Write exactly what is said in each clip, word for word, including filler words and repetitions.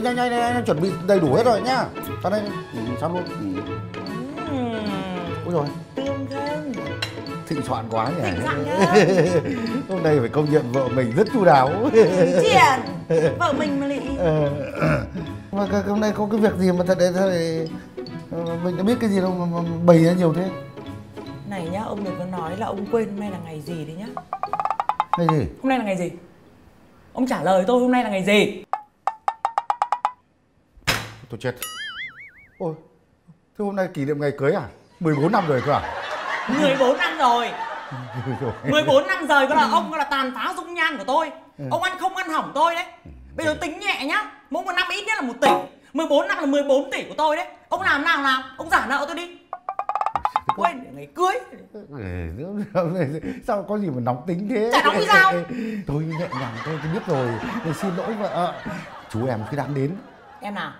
nhanh nhanh nhanh chuẩn bị đầy đủ hết rồi nhá. Tao đây xong luôn. Úi rồi, tương thân thịnh soạn quá nhỉ. Hôm nay phải công nhận vợ mình rất chu đáo. Chuyện vợ mình mà lị. Mà hôm nay có cái việc gì mà thật đấy thôi, mình đã biết cái gì đâu mà bày ra nhiều thế. Này nhá, ông đừng có nói là ông quên hôm nay là ngày gì đấy nhá. Ngày gì? Hôm nay là ngày gì? Ông trả lời tôi hôm nay là ngày gì? Tôi chết. Ôi, thế hôm nay kỷ niệm ngày cưới à? mười bốn năm rồi cơ à? mười bốn năm rồi. mười bốn năm rồi cơ là ông là tàn phá dung nhan của tôi. Ông ăn không ăn hỏng tôi đấy. Bây giờ tính nhẹ nhá, mỗi một năm ít nhất là một tỷ. mười bốn năm là mười bốn tỷ của tôi đấy. Ông làm nào làm, ông giả nợ tôi đi. Quên ngày cưới. Sao có gì mà nóng tính thế? Chả nóng như sao? Tôi nhẹ nhàng thôi, tôi biết rồi. Tôi xin lỗi vợ. Chú em khi đang đến. Em nào?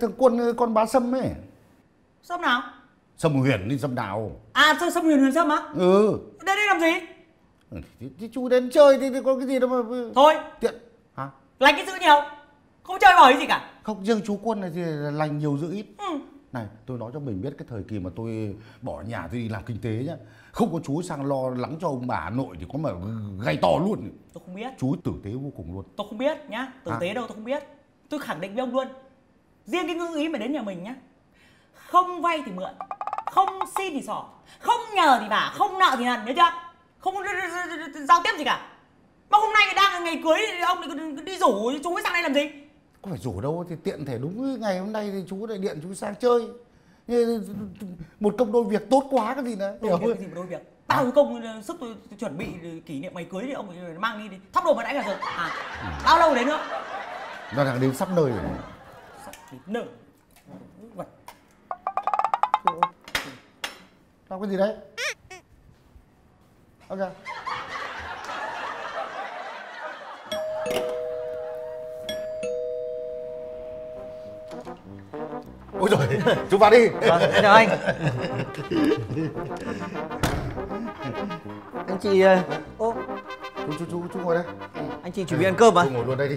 Thằng Quân, con bá Sâm ấy. Sâm nào? Sâm Huyền đi, Sâm nào? À, Sâm Huyền, Huyền Sâm á? Ừ. Đến đây làm gì? Thì chú đến chơi thì có cái gì đâu mà... Thôi. Tiện. Hả? Lành cái dữ nhiều. Không chơi bời gì cả. Không, riêng chú Quân này thì lành nhiều dữ ít. Ừ. Này, tôi nói cho mình biết cái thời kỳ mà tôi bỏ nhà tôi đi làm kinh tế nhá. Không có chú sang lo lắng cho ông bà nội thì có mà gây to luôn. Tôi không biết. Chú tử tế vô cùng luôn. Tôi không biết nhá, tử à? Tế đâu tôi không biết. Tôi khẳng định với ông luôn. Riêng cái ngư ý mà đến nhà mình nhá, không vay thì mượn, không xin thì xỏ, không nhờ thì vả, không nợ thì nần, nhớ chưa? Không giao tiếp gì cả. Mà hôm nay đang ngày cưới thì ông đi rủ chú ấy sang đây làm gì? Có phải rủ đâu, thì tiện thể đúng ngày hôm nay thì chú lại điện chú sang chơi. Một công đôi việc tốt quá cái gì nữa. Đôi việc cái gì mà đôi việc? Tao à? Công sức tôi chuẩn bị kỷ niệm ngày cưới thì ông ấy mang đi đi. Thắp đồ mà đã cả rồi. À, ừ. Bao lâu đấy nữa? Nó đang đến sắp nơi rồi. Sắp nơi. Sao cái gì đấy? Ok. Ôi trời, chú vào đi. Vâng, em chào anh. Anh chị... Ô, chú, chú, chú, chú ngồi đây. Anh chị chuẩn bị ăn cơm mà. Chú ngồi luôn đây đi.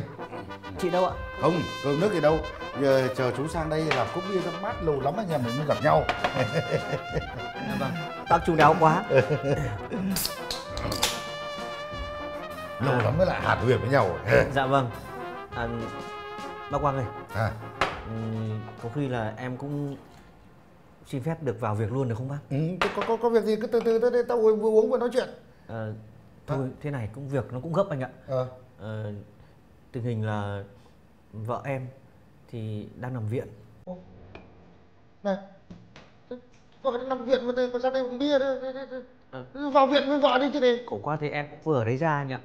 Chị đâu ạ? Không, cơm nước gì đâu. Giờ chờ chú sang đây làm cốc bia cho mát, lâu lắm anh em mình mới gặp nhau. Vâng, tóc chú đáo quá. Lâu lắm mới lại hàn huyên với nhau. Dạ vâng. À, bác Quang ơi. À. Có khi là em cũng xin phép được vào việc luôn được không bác? Ừ, có, có, có việc gì cứ từ từ tới đây, tao vừa uống vừa nói chuyện. À, thôi à. Thế này cũng việc nó cũng gấp anh ạ. À. À, tình hình là vợ em thì đang nằm viện. Ô. Này, vợ đang nằm viện mà đây, còn ra đây uống bia đây, đây, đây, đây. À. Vào viện với vợ đi chứ đi. Khổ quá thì em cũng vừa ở đấy ra anh ạ.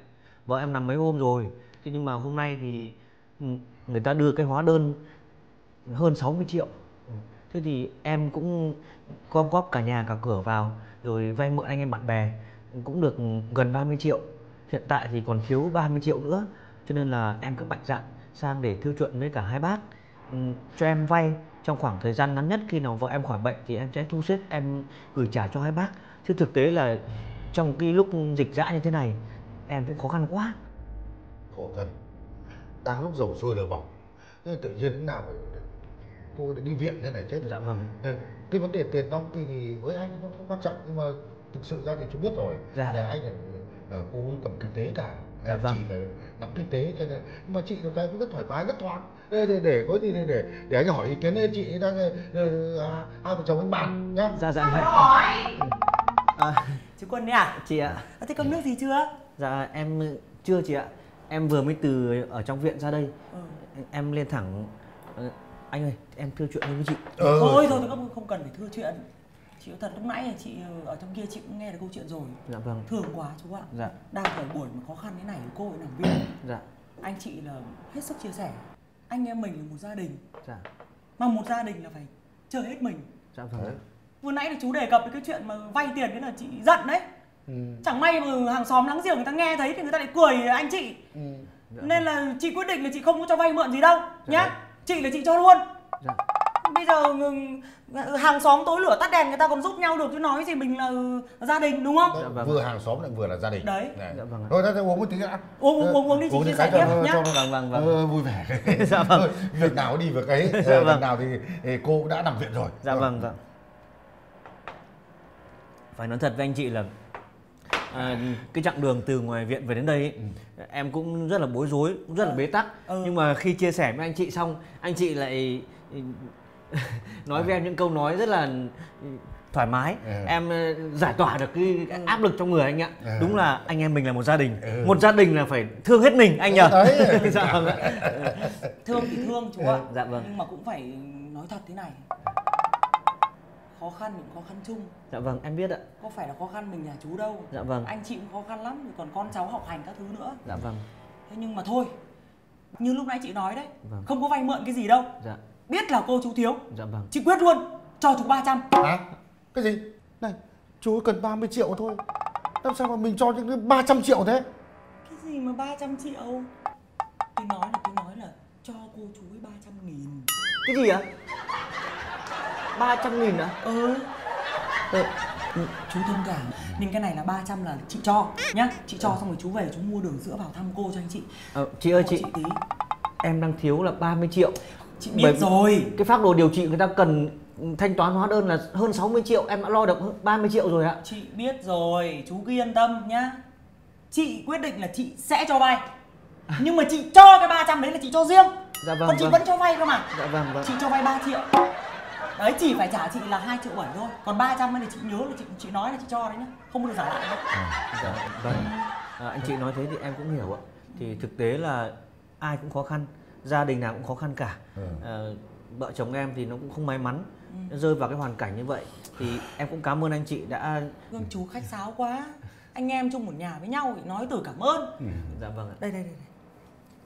Vợ em nằm mấy hôm rồi, thế nhưng mà hôm nay thì người ta đưa cái hóa đơn hơn sáu mươi triệu. Ừ. Thế thì em cũng gom góp cả nhà cả cửa vào rồi vay mượn anh em bạn bè cũng được gần ba mươi triệu. Hiện tại thì còn thiếu ba mươi triệu nữa, cho nên là em cứ mạnh dạn sang để thư chuyện với cả hai bác. Ừ, cho em vay trong khoảng thời gian ngắn nhất, khi nào vợ em khỏi bệnh thì em sẽ thu xếp em gửi trả cho hai bác. Chứ thực tế là trong cái lúc dịch dã như thế này em cũng khó khăn quá. Khổ thật, đang lúc dầu sôi lửa bỏng tự nhiên thế nào phải... cô đi viện thế này chết. Dạ vâng. Cái vấn đề tiền nong thì với anh nó không quan trọng, nhưng mà thực sự ra thì chú biết rồi. Dạ. Là anh là cô cầm kinh tế cả. Dạ vâng. Chị là nắm kinh tế, cho nên nhưng mà chị ta cũng rất thoải mái, rất thoáng. Để để để có gì để để để anh hỏi ý kiến đấy, chị đang hai vợ chồng anh bạn nhá. Dạ dạ vậy. À, chú Quân đấy à? Chị ạ. À, thế cơm nước gì chưa? Dạ em chưa chị ạ. Em vừa mới từ ở trong viện ra đây. Ừ. Em lên thẳng. Anh ơi, em thưa chuyện với chị. Ừ. Thôi thôi, không, không cần phải thưa chuyện. Chị thật lúc nãy chị ở trong kia chị cũng nghe được câu chuyện rồi. Dạ vâng. Thương quá chú ạ. Dạ. Đang phải buồn mà khó khăn thế này cô ấy nằm viện. Dạ. Anh chị là hết sức chia sẻ. Anh em mình là một gia đình. Dạ. Mà một gia đình là phải chơi hết mình. Dạ vâng. Ừ. Vừa nãy là chú đề cập cái chuyện mà vay tiền thế là chị giận đấy. Ừ. Chẳng may mà hàng xóm láng giềng người ta nghe thấy thì người ta lại cười anh chị. Ừ. Dạ. Nên là chị quyết định là chị không có cho vay mượn gì đâu. Dạ. Nhá. Chị là chị cho luôn. Dạ. Bây giờ hàng xóm tối lửa tắt đèn người ta còn giúp nhau được chứ nói gì mình là gia đình, đúng không? Đấy, vừa hàng xóm lại vừa là gia đình. Đấy. Dạ, vâng. Rồi ta uống một tí đã. Uống uống uống, uống đi chị chia sẻ tiếp nhá. Vâng vâng vâng. Ờ, vui vẻ. Dạ vâng. Việc nào đi việc ấy. Dạ vâng. Việc nào thì cô cũng đã nằm viện rồi. Dạ vâng vâng. Phải nói thật với anh chị là à, cái chặng đường từ ngoài viện về đến đây ấy, ừ. em cũng rất là bối rối, cũng rất là bế tắc. Ừ. Nhưng mà khi chia sẻ với anh chị xong, anh chị lại nói à. với em những câu nói rất là thoải mái. Ừ. Em giải tỏa được cái áp lực trong người anh ạ. Ừ. Đúng là anh em mình là một gia đình. Ừ. Một gia đình là phải thương hết mình anh nhờ. Dạ vâng. Thương thì thương chú ạ. Ừ. Dạ vâng. Nhưng mà cũng phải nói thật thế này. Khó khăn những khó khăn chung. Dạ vâng, em biết ạ. Có phải là khó khăn mình nhà chú đâu. Dạ vâng. Anh chị cũng khó khăn lắm, còn con cháu học hành các thứ nữa. Dạ vâng. Thế nhưng mà thôi, như lúc nãy chị nói đấy, vâng. không có vay mượn cái gì đâu. Dạ. Biết là cô chú thiếu. Dạ vâng. Chị quyết luôn, cho chú ba trăm. Hả? Cái gì? Này, chú cần ba mươi triệu thôi. Làm sao mà mình cho những cái ba trăm triệu thế? Cái gì mà ba trăm triệu? Tôi nói là tôi nói là cho cô chú ấy ba trăm nghìn. Cái gì ạ? ba trăm nghìn ạ? Ừ. ừ Chú thông cảm. Nhưng cái này là ba trăm là chị cho nhá. Chị cho ừ. xong rồi chú về chú mua đường sữa vào thăm cô cho anh chị. ừ, Chị ơi chị, chị tí. Em đang thiếu là ba mươi triệu. Chị biết. Bởi rồi cái phác đồ điều trị người ta cần thanh toán hóa đơn là hơn sáu mươi triệu. Em đã lo được hơn ba mươi triệu rồi ạ. Chị biết rồi, chú cứ yên tâm nhá. Chị quyết định là chị sẽ cho vay. Nhưng mà chị cho cái ba trăm đấy là chị cho riêng. Dạ vâng. Còn chị vâng. vẫn cho vay cơ mà. Dạ vâng, vâng. Chị cho vay ba triệu. Đấy, chỉ phải trả chị là hai triệu bảy thôi. Còn ba trăm ấy thì chị nhớ là chị chị nói là chị cho đấy nhá. Không có được giả lại đâu. À, dạ, vâng. à, Anh chị nói thế thì em cũng hiểu ạ. Thì thực tế là ai cũng khó khăn. Gia đình nào cũng khó khăn cả. à, Vợ chồng em thì nó cũng không may mắn nó rơi vào cái hoàn cảnh như vậy. Thì em cũng cảm ơn anh chị đã... Gương chú khách sáo quá. Anh em chung một nhà với nhau thì nói từ cảm ơn. Dạ vâng ạ. Đây đây đây, đây.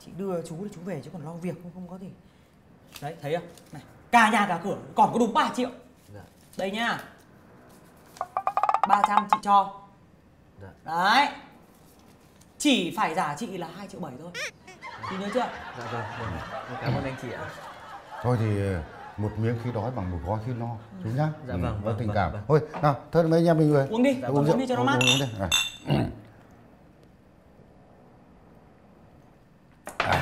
Chị đưa chú thì chú về chứ còn lo việc không, không có gì. Đấy, thấy không? Này, cả nhà cả cửa còn có đúng ba triệu. Dạ. Đây nha, ba trăm chị cho. Dạ. Đấy, chỉ phải giả chị là hai triệu bảy thôi. Chị nhớ chưa? Dạ vâng, dạ. Cảm ơn anh chị ạ. Thôi thì một miếng khi đói bằng một gói khi no, chú nhá. Dạ vâng, ừ, vâng, vâng tình vâng, cảm vâng. Thôi, nào, thôi mấy anh em mình về. Uống đi, dạ, uống, uống đi cho nó mát. Uống, uống đi. À. À.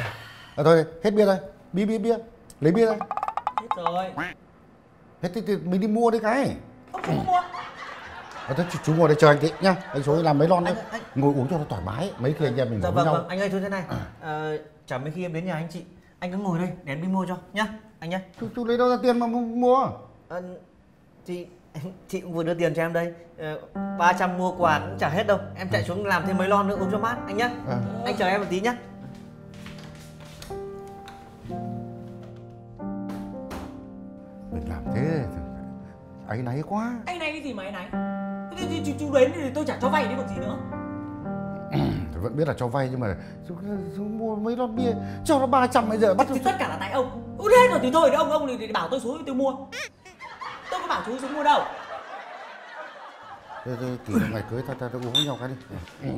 À, thôi, hết bia rồi, bia bia bia, lấy bia đây. Rồi. Thế thì, thì mình đi mua đi cái. Không, không mua. À, thế chú ngồi đây chờ anh chị nhá. Anh xuống làm mấy lon đấy. Ngồi uống cho nó thoải mái. Mấy khi anh em mình dạ, vâng, nhau. Vâng. Anh ơi chú thế này. À, chả mấy khi em đến nhà anh chị, anh cứ ngồi đây để em đi mua cho nhá. Anh nhá. Chú, chú lấy đâu ra tiền mà mua? À, chị chị cũng vừa đưa tiền cho em đây. À, ba trăm mua quà cũng chả hết đâu. Em chạy xuống làm thêm mấy lon nữa uống cho mát anh nhá. À. Anh chờ em một tí nhá. Làm thế áy náy quá. Áy náy cái gì mà áy náy? Thế chú đến thì tôi chả cho vay đấy còn gì nữa. Tôi vẫn biết là cho vay nhưng mà chú, chú mua mấy lon bia cho nó ba trăm bây giờ bắt. Thì tất cả là tại ông. Út hết rồi thì thôi, ông ông thì bảo tôi xuống tôi mua. Tôi có bảo chú xuống mua đâu. Thôi thôi kỷ ngày cưới ta ta uống với nhau cái đi.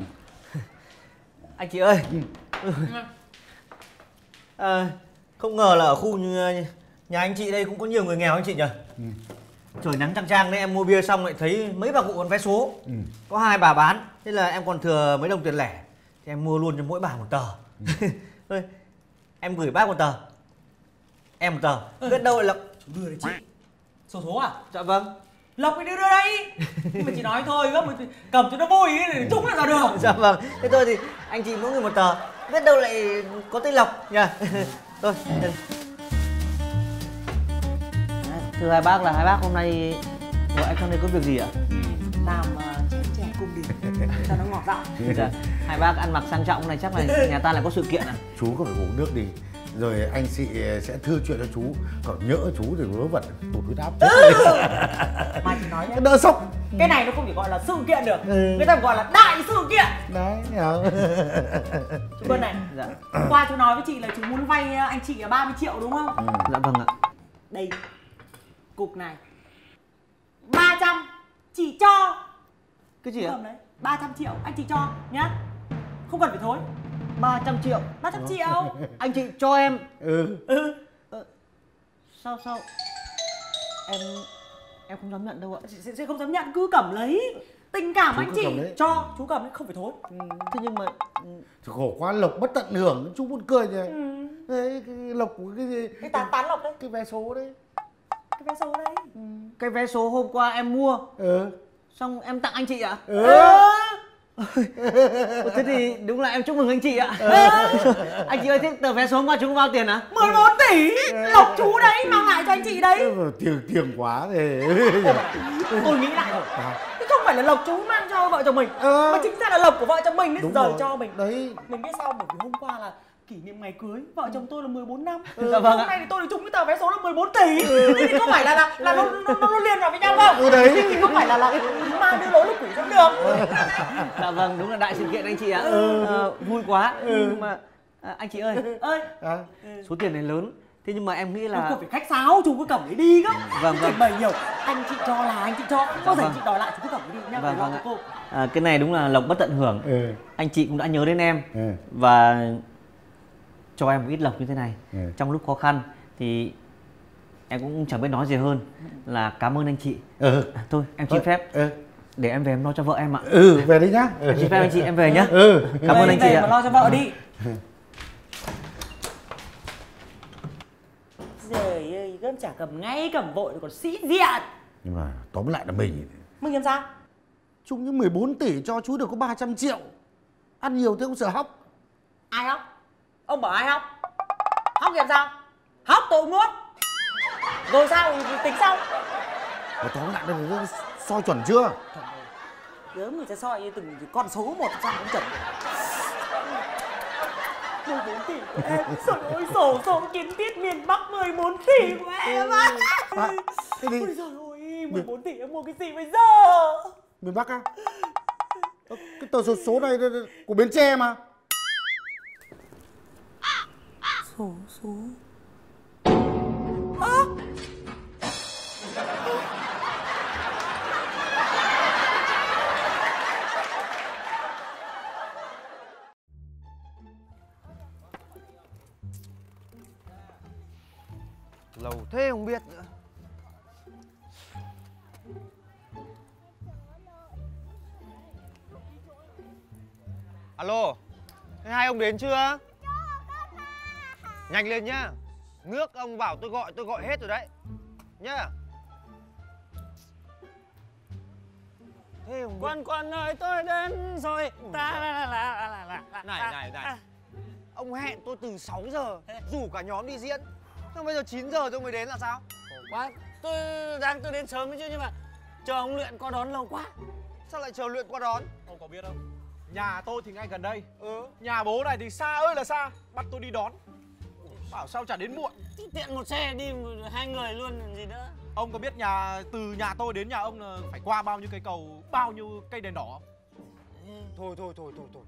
Anh chị ơi. À, không ngờ là ở khu như nhà anh chị đây cũng có nhiều người nghèo anh chị nhỉ? Ừ. Trời nắng chang chang đấy em mua bia xong lại thấy mấy bà cụ còn vé số. Ừ. Có hai bà bán, thế là em còn thừa mấy đồng tiền lẻ thì em mua luôn cho mỗi bà một tờ. Ừ. Thôi, em gửi bác một tờ, em một tờ. Ừ. Biết đâu là chú đưa đấy chị. Sổ số à? Dạ vâng. Lộc thì đưa đưa đây. Nhưng mà chị nói thôi, gấp một... cầm cho nó vui thì chúng là ra được. Dạ vâng. Thế thôi thì anh chị mỗi người một tờ. Biết đâu lại có tên Lộc nhỉ? Thôi. Thưa hai bác là hai bác hôm nay bọn anh sang đây có việc gì ạ? Làm chén uh, chè cung đình cho nó ngọt giọng. Dạ. Hai bác ăn mặc sang trọng hôm nay chắc là nhà ta lại có sự kiện à? Chú có phải uống nước đi, rồi anh chị sẽ thưa chuyện cho chú. Còn nhỡ chú thì nó vật tụt huyết áp. Mà chị nói nhé, đỡ sốc. Cái này nó không thể gọi là sự kiện được. Ừ. Người ta gọi là đại sự kiện. Đấy hiểu. Chú Quân này. Dạ. Hôm qua chú nói với chị là chú muốn vay anh chị ba mươi triệu đúng không? Ừ. Dạ vâng ạ. Đây cục này ba trăm chỉ cho cái gì ạ? ba trăm triệu anh chị cho nhá, không cần phải thối. Ba trăm triệu. Ba trăm triệu anh chị cho em. Ừ. Ừ. Sao sao Em em không dám nhận đâu ạ. Chị sẽ không dám nhận, cứ Cẩm lấy. Tình cảm chú anh chị cho chú Cẩm không phải thối. Ừ. Thế nhưng mà khổ quá, Lộc bất tận hưởng, chú buồn cười nhỉ. Ừ. Đấy, cái Lộc của cái gì? Cái tán tán Lộc đấy. Cái vé số đấy. Cái vé số đấy. Ừ. Cái vé số hôm qua em mua. Ừ. Xong em tặng anh chị ạ. À? Ừ. À. Thế thì đúng là em chúc mừng anh chị ạ. À. Anh chị ơi, thế tờ vé số hôm qua chú có bao tiền ạ? À? mười bốn tỷ. Lộc chú đấy mang lại cho anh chị đấy. Tiền tiền quá thế. Tôi nghĩ lại rồi. Thế không phải là Lộc chú mang cho vợ chồng mình, à. mà chính ra là Lộc của vợ chồng mình đấy giờ cho mình. Đấy. Mình biết sao, bởi vì hôm qua là kỷ niệm ngày cưới vợ chồng tôi là mười bốn năm. Ừ, dạ vâng. Hôm nay thì tôi được trúng cái tờ vé số là mười bốn tỷ. Ừ. Thế thì có phải là là, là nó, nó, nó liên vào với nhau không? Ừ, đấy. Thế thì có phải là là ma đưa lối là quỷ dẫn đường? Ừ. Dạ vâng, đúng là đại sự kiện anh chị ạ. Ừ. À, vui quá. Ừ. Nhưng mà à, anh chị ơi, ơi à. Số tiền này lớn. Thế nhưng mà em nghĩ là... Không phải khách sáo, chú cứ Cẩm để đi cơ. Vâng vâng. Bày nhiều, anh chị cho là anh chị cho. Có thể vâng. chị đòi lại chú cứ Cẩm để đi nhá. Vâng vâng ạ. À, cái này đúng là Lộc bất tận hưởng. Ừ. Anh chị cũng đã nhớ đến em. Ừ. Và... cho em một ít lộc như thế này. Ừ. Trong lúc khó khăn thì em cũng chẳng biết nói gì hơn là cảm ơn anh chị. Ừ. À, thôi em xin phép. Ừ. Để em về em lo cho vợ em ạ. Ừ, về đi nhá. Ừ. Xin phép anh chị, em về nhá. Ừ. Cảm ơn anh chị ạ. Mà lo cho vợ đi. Trời ơi, gớm chả Cẩm ngay, Cẩm vội còn sĩ diện. Nhưng mà tóm lại là mình mình làm sao? Chung những mười bốn tỷ cho chú được có ba trăm triệu. Ăn nhiều thế không sợ hóc. Ai hóc? Ông bảo ai hóc? Hóc làm sao? Hóc tôi cũng nuốt. Rồi sao thì tính sau. Mà tóm lại đây là soi chuẩn chưa? Gớm người ta soi như từng con số một sao cũng chuẩn. mười bốn tỷ của em. Trời ơi, sổ sổ kiến thiết miền Bắc mười bốn tỷ của em á. À, thế đi. Ôi trời ơi, mười bốn tỷ em mua cái gì bây giờ? Miền Bắc á? À? Cái tờ số số này của Bến Tre mà. Sổ số à. Lâu thế không biết nữa. Alo, hai ông đến chưa? Nhanh lên nhá. Nước ông bảo tôi gọi, tôi gọi hết rồi đấy. Nhá. Thế không biết. Quan quan ơi, tôi đến rồi. Ta la la la la la. Này này này. Ông hẹn tôi từ sáu giờ, rủ cả nhóm đi diễn. Thế bây giờ chín giờ tôi mới đến là sao? Khổ quá. Tôi đang tôi đến sớm mới chứ, nhưng mà chờ ông Luyện qua đón lâu quá. Sao lại chờ Luyện qua đón? Ông có biết không? Nhà tôi thì ngay gần đây. Ừ. Nhà bố này thì xa ơi là xa, bắt tôi đi đón. Bảo sao chả đến muộn. Tiện một xe đi hai người luôn làm gì nữa. Ông có biết nhà từ nhà tôi đến nhà ông là phải qua bao nhiêu cây cầu, bao nhiêu cây đèn đỏ. Ừ. Thôi thôi thôi thôi thôi.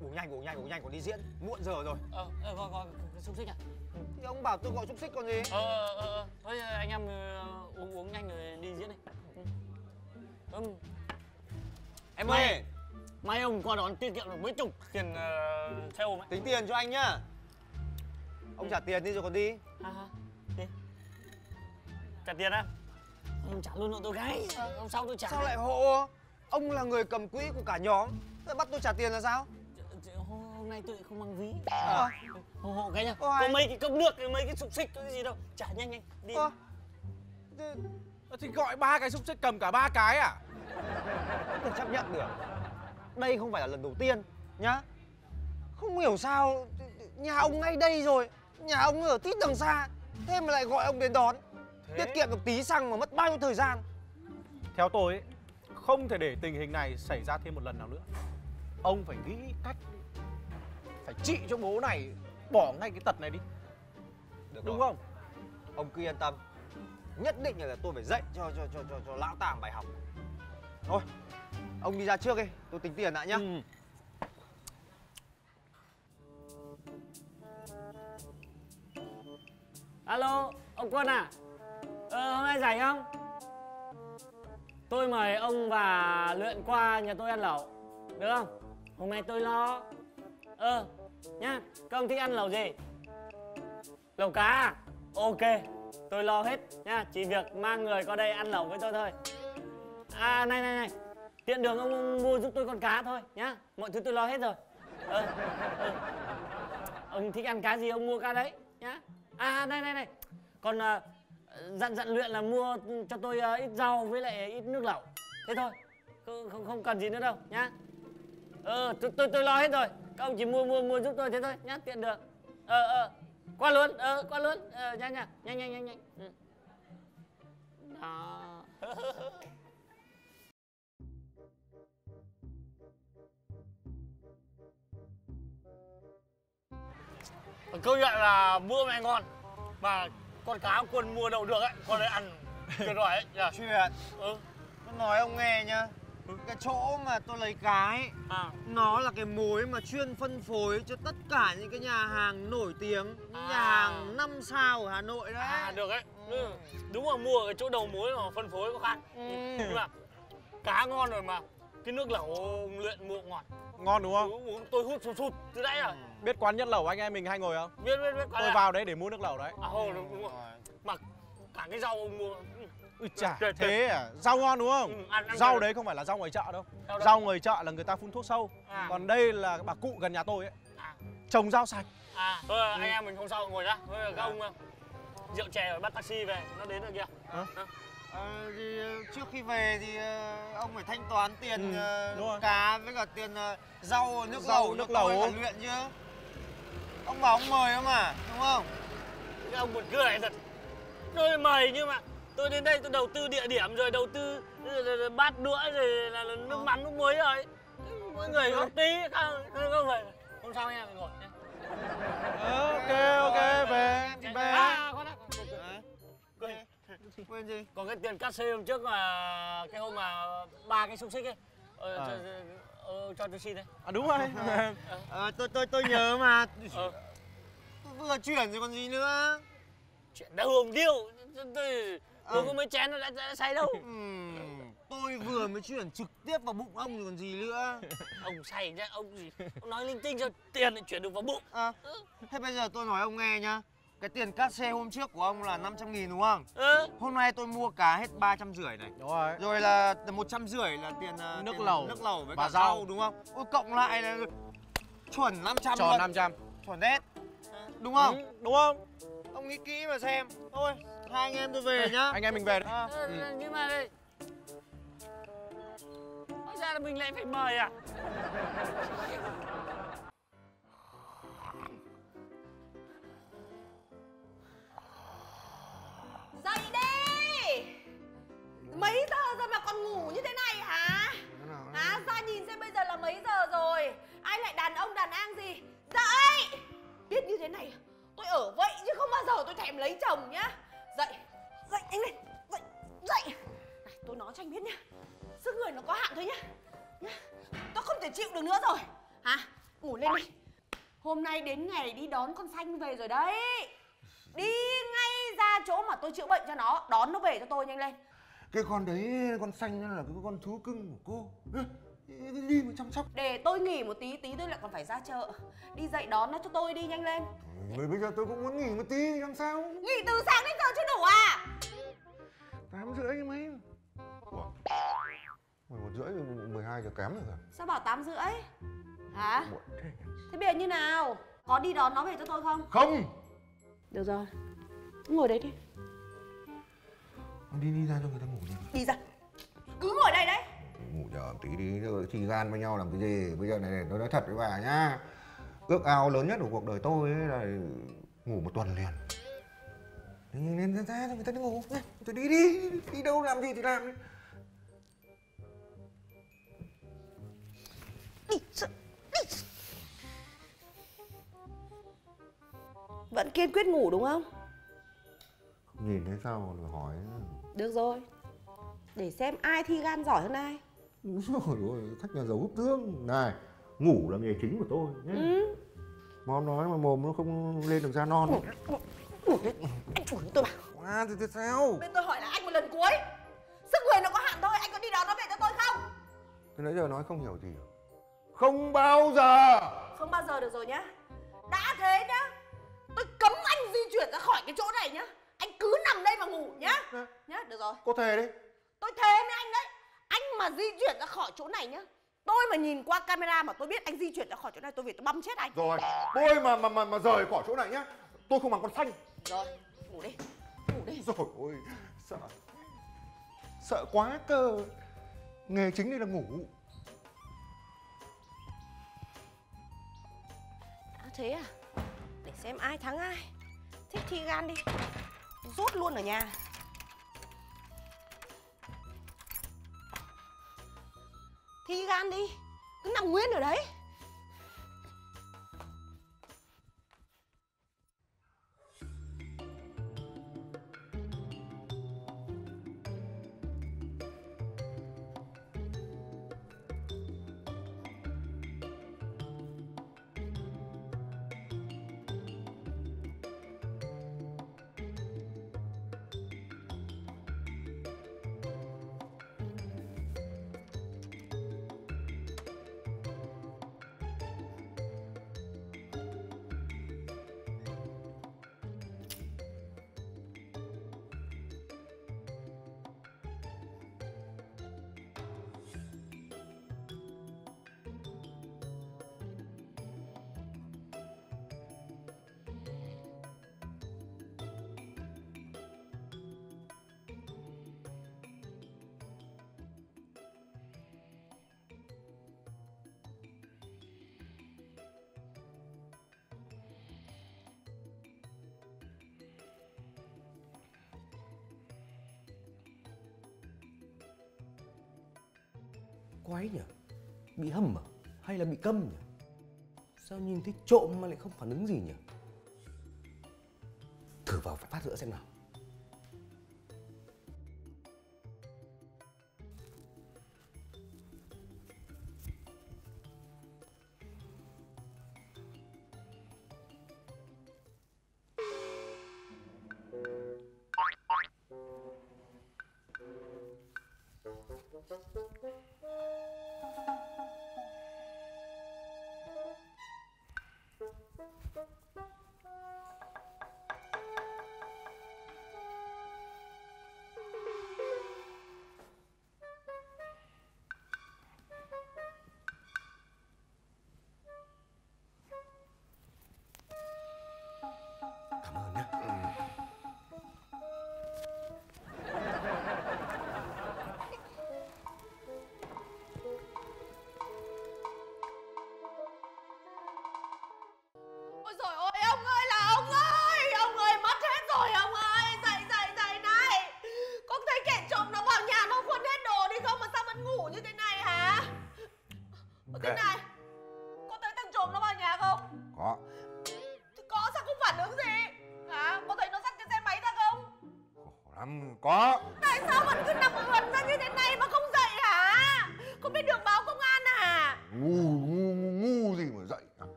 Ngủ nhanh, ngủ nhanh, ngủ nhanh còn đi diễn. Muộn giờ rồi. Ờ, ờ gọi gọi xúc xích à? Ừ. Thì ông bảo tôi gọi xúc xích còn gì. Ờ ờ ờ. Thôi anh em uh, uống uống nhanh rồi đi diễn đi. Ừ. Ừ. Em may, ơi. Mai ông qua đón tiết kiệm được mấy chục tiền uh, xe ôm ấy. Tính tiền cho anh nhá. Ông trả tiền đi rồi còn đi. À, đi. Trả tiền á? Ông trả luôn hộ tôi gái. Ông sau tôi trả. Sao lại hộ? Ông là người cầm quỹ của cả nhóm. Lại bắt tôi trả tiền là sao? Ch hôm nay tôi không mang ví. À. Hộ hộ cái nhá. Có mấy cái cốc nước, mấy cái xúc xích, cái gì đâu. Trả nhanh nhanh. Đi. À. Thì gọi ba cái xúc xích cầm cả ba cái à? Không thể chấp nhận được. Đây không phải là lần đầu tiên nhá. Không hiểu sao nhà ông ngay đây rồi. Nhà ông ở tít đằng xa. Thế mà lại gọi ông đến đón. Thế... tiết kiệm được tí xăng mà mất bao nhiêu thời gian. Theo tôi ấy, không thể để tình hình này xảy ra thêm một lần nào nữa. Ông phải nghĩ cách phải trị cho bố này, bỏ ngay cái tật này đi. Được đúng rồi. Không? Ông cứ yên tâm. Nhất định là tôi phải dạy cho cho cho cho, cho lão Tàng bài học. Thôi, ông đi ra trước đi, tôi tính tiền đã nhá. Ừ. Alo, ông Quân à? Ờ, hôm nay rảnh không? Tôi mời ông và Luyện qua nhà tôi ăn lẩu. Được không? Hôm nay tôi lo. Ờ, nhá, các ông thích ăn lẩu gì? Lẩu cá à? Ok, tôi lo hết nha, chỉ việc mang người qua đây ăn lẩu với tôi thôi. À này này này, tiện đường ông mua giúp tôi con cá thôi nhá, mọi thứ tôi lo hết rồi. Ừ, ừ. Ông thích ăn cá gì ông mua cá đấy nhá. À này này này, còn uh, dặn dặn luyện là mua cho tôi uh, ít rau với lại ít nước lẩu, thế thôi, không không, không cần gì nữa đâu nhá. Ờ tôi, tôi tôi lo hết rồi, các ông chỉ mua mua mua giúp tôi thế thôi nhá, tiện đường. Ờ ờ qua luôn, ờ qua luôn, ờ nhanh nha, nhanh nhanh nhanh nhanh. Ừ. Đó. Câu nhận là bữa mẹ ngon mà con cá Quân mua đậu được ấy, con ấy ăn tuyệt vời ấy nhờ. Chuyên nhận. Ừ. Nó nói ông nghe nhá. Ừ. Cái chỗ mà tôi lấy cá ấy, à. Nó là cái mối mà chuyên phân phối cho tất cả những cái nhà hàng nổi tiếng, những à. Nhà hàng năm sao ở Hà Nội đấy. À được đấy. Ừ. Đúng là mua ở cái chỗ đầu mối mà phân phối có khác. Ừ. Nhưng mà cá ngon rồi mà cái nước lẩu Luyện mua ngọt. Ngon đúng không? Đúng, tôi hút sụt sụt từ nãy rồi. Biết quán nhất lẩu anh em mình hay ngồi không? Biết biết biết. Tôi à? Vào đấy để mua nước lẩu đấy. À hồ đúng, đúng rồi. Mà cả cái rau ông mua. Ừ, chả thế, thế à? Rau ngon đúng không? Ừ, ăn, ăn rau đấy không phải là rau ngoài chợ đâu. Đâu, đâu. Rau ngoài chợ là người ta phun thuốc sâu. À. Còn đây là bà cụ gần nhà tôi ấy. À. Trồng rau sạch. À. Thôi ừ. Anh em mình không sao ngồi ra. Thôi các à. Ông rượu chè rồi bắt taxi về, nó đến rồi kìa. À. À. Ờ, thì trước khi về thì ông phải thanh toán tiền ừ, cá với cả tiền rau, nước lẩu, nước lẩu phải Luyện chứ. Ông bảo ông mời không à, đúng không? Cái ông buồn cười thật. Tôi mời nhưng mà tôi đến đây tôi đầu tư địa điểm rồi, đầu tư rồi, rồi, rồi, bát đũa rồi là nước ừ. mắm, nước muối rồi. Mỗi người một tí, không, không phải. Hôm sau nha, mình ngồi nhé. Ok, ok, về, về. À, con đã, con cười. Quên gì? Còn cái tiền cát xe hôm trước mà cái hôm mà ba cái xúc xích ấy, ờ, à. cho, ờ, cho tôi xin đấy. À đúng rồi. À, à, tôi tôi tôi nhớ mà. Ờ. Tôi vừa chuyển rồi còn gì nữa. Chuyện đâu ông điêu, tôi uống có mấy chén nó đã, đã say đâu. Ừ, tôi vừa mới chuyển trực tiếp vào bụng ông rồi còn gì nữa. Ông say nhá, ông gì? Ông nói linh tinh cho tiền lại chuyển được vào bụng. À, thế bây giờ tôi nói ông nghe nhá. Cái tiền cát xe hôm trước của ông là năm trăm nghìn đúng không? Ừ. Hôm nay tôi mua cá hết ba trăm rưỡi này. Đúng rồi. Rồi là một trăm rưỡi là tiền nước tiền lẩu, nước lẩu với cả rau. rau đúng không? Ôi cộng lại là chuẩn năm trăm. Chuẩn năm trăm. Chuẩn hết. Đúng không? Ừ, đúng không? Ông nghĩ kỹ mà xem. Thôi, hai anh em tôi về nhá. Anh em mình về đấy. À. Ừ. Nhưng mà đây. Hóa ra là mình lại phải mời à? Dậy đi! Mấy giờ rồi mà còn ngủ như thế này hả? Hả? Ra nhìn xem bây giờ là mấy giờ rồi? Ai lại đàn ông đàn an gì? Dậy! Biết như thế này, tôi ở vậy chứ không bao giờ tôi thèm lấy chồng nhá. Dậy! Dậy anh lên! Dậy! Dậy! Này, tôi nói cho anh biết nhá. Sức người nó có hạn thôi nhá. Nhá. Tôi không thể chịu được nữa rồi. Hả? Ngủ lên đi. Hôm nay đến ngày đi đón con Xanh về rồi đấy. Đi ngay ra chỗ mà tôi chữa bệnh cho nó, đón nó về cho tôi nhanh lên. Cái con đấy, con Xanh nó là cái con thú cưng của cô. Đi mà chăm sóc. Để tôi nghỉ một tí, tí tôi lại còn phải ra chợ. Đi dậy đón nó cho tôi đi nhanh lên. Ừ, bây giờ tôi cũng muốn nghỉ một tí, làm sao? Nghỉ từ sáng đến giờ chưa đủ à? tám rưỡi mấy. mười một rưỡi, mười hai giờ kém rồi. Sao bảo tám rưỡi? Hả? Thế bây giờ như nào? Có đi đón nó về cho tôi không? Không! Được rồi, ngồi đấy đi. Đi đi ra cho người ta ngủ đi. Đi ra, cứ ngồi đây đấy. Ngủ nhờ tí đi, thì gan với nhau làm cái gì. Bây giờ này, này, tôi nói thật với bà nhá. Ước ao lớn nhất của cuộc đời tôi ấy là ngủ một tuần liền. Nên ra ra cho người ta đi ngủ. Tôi đi đi, đi đâu làm gì thì làm đi. Đi sợ. Vẫn kiên quyết ngủ đúng không? Nhìn thấy sao mà phải hỏi. Được rồi, để xem ai thi gan giỏi hơn ai. Đúng rồi, đúng rồi. Thách nhà giàu hút tương. Này, ngủ là nghề chính của tôi nhé. Ừ. Mom nói mà mồm nó không lên được da non. Ngủ đấy, anh chửi tôi bảo. À, thì, thì sao? Bên tôi hỏi là anh một lần cuối. Sức người nó có hạn thôi, anh có đi đón nó về cho tôi không? Tôi nãy giờ nói không hiểu gì. Không bao giờ. Không bao giờ được rồi nhá. Đã thế nhá, tôi cấm anh di chuyển ra khỏi cái chỗ này nhá. Anh cứ Cô thề đấy. Tôi thề với anh đấy. Anh mà di chuyển ra khỏi chỗ này nhá, tôi mà nhìn qua camera mà tôi biết anh di chuyển ra khỏi chỗ này, tôi về tôi băm chết anh. Rồi, tôi mà mà mà, mà rời khỏi chỗ này nhá, tôi không bằng con xanh. Rồi, ngủ đi, ngủ đi. Rồi ôi, sợ, sợ quá cơ. Nghề chính đây là ngủ. Đã thế à? Để xem ai thắng ai. Thích thì gan đi, rốt luôn ở nhà. Thi gan đi, cứ nằm nguyên ở đấy. Quái nhỉ? Bị hâm à? Hay là bị câm nhỉ? Sao nhìn thấy trộm mà lại không phản ứng gì nhỉ? Thử vào phải phát nữa xem nào.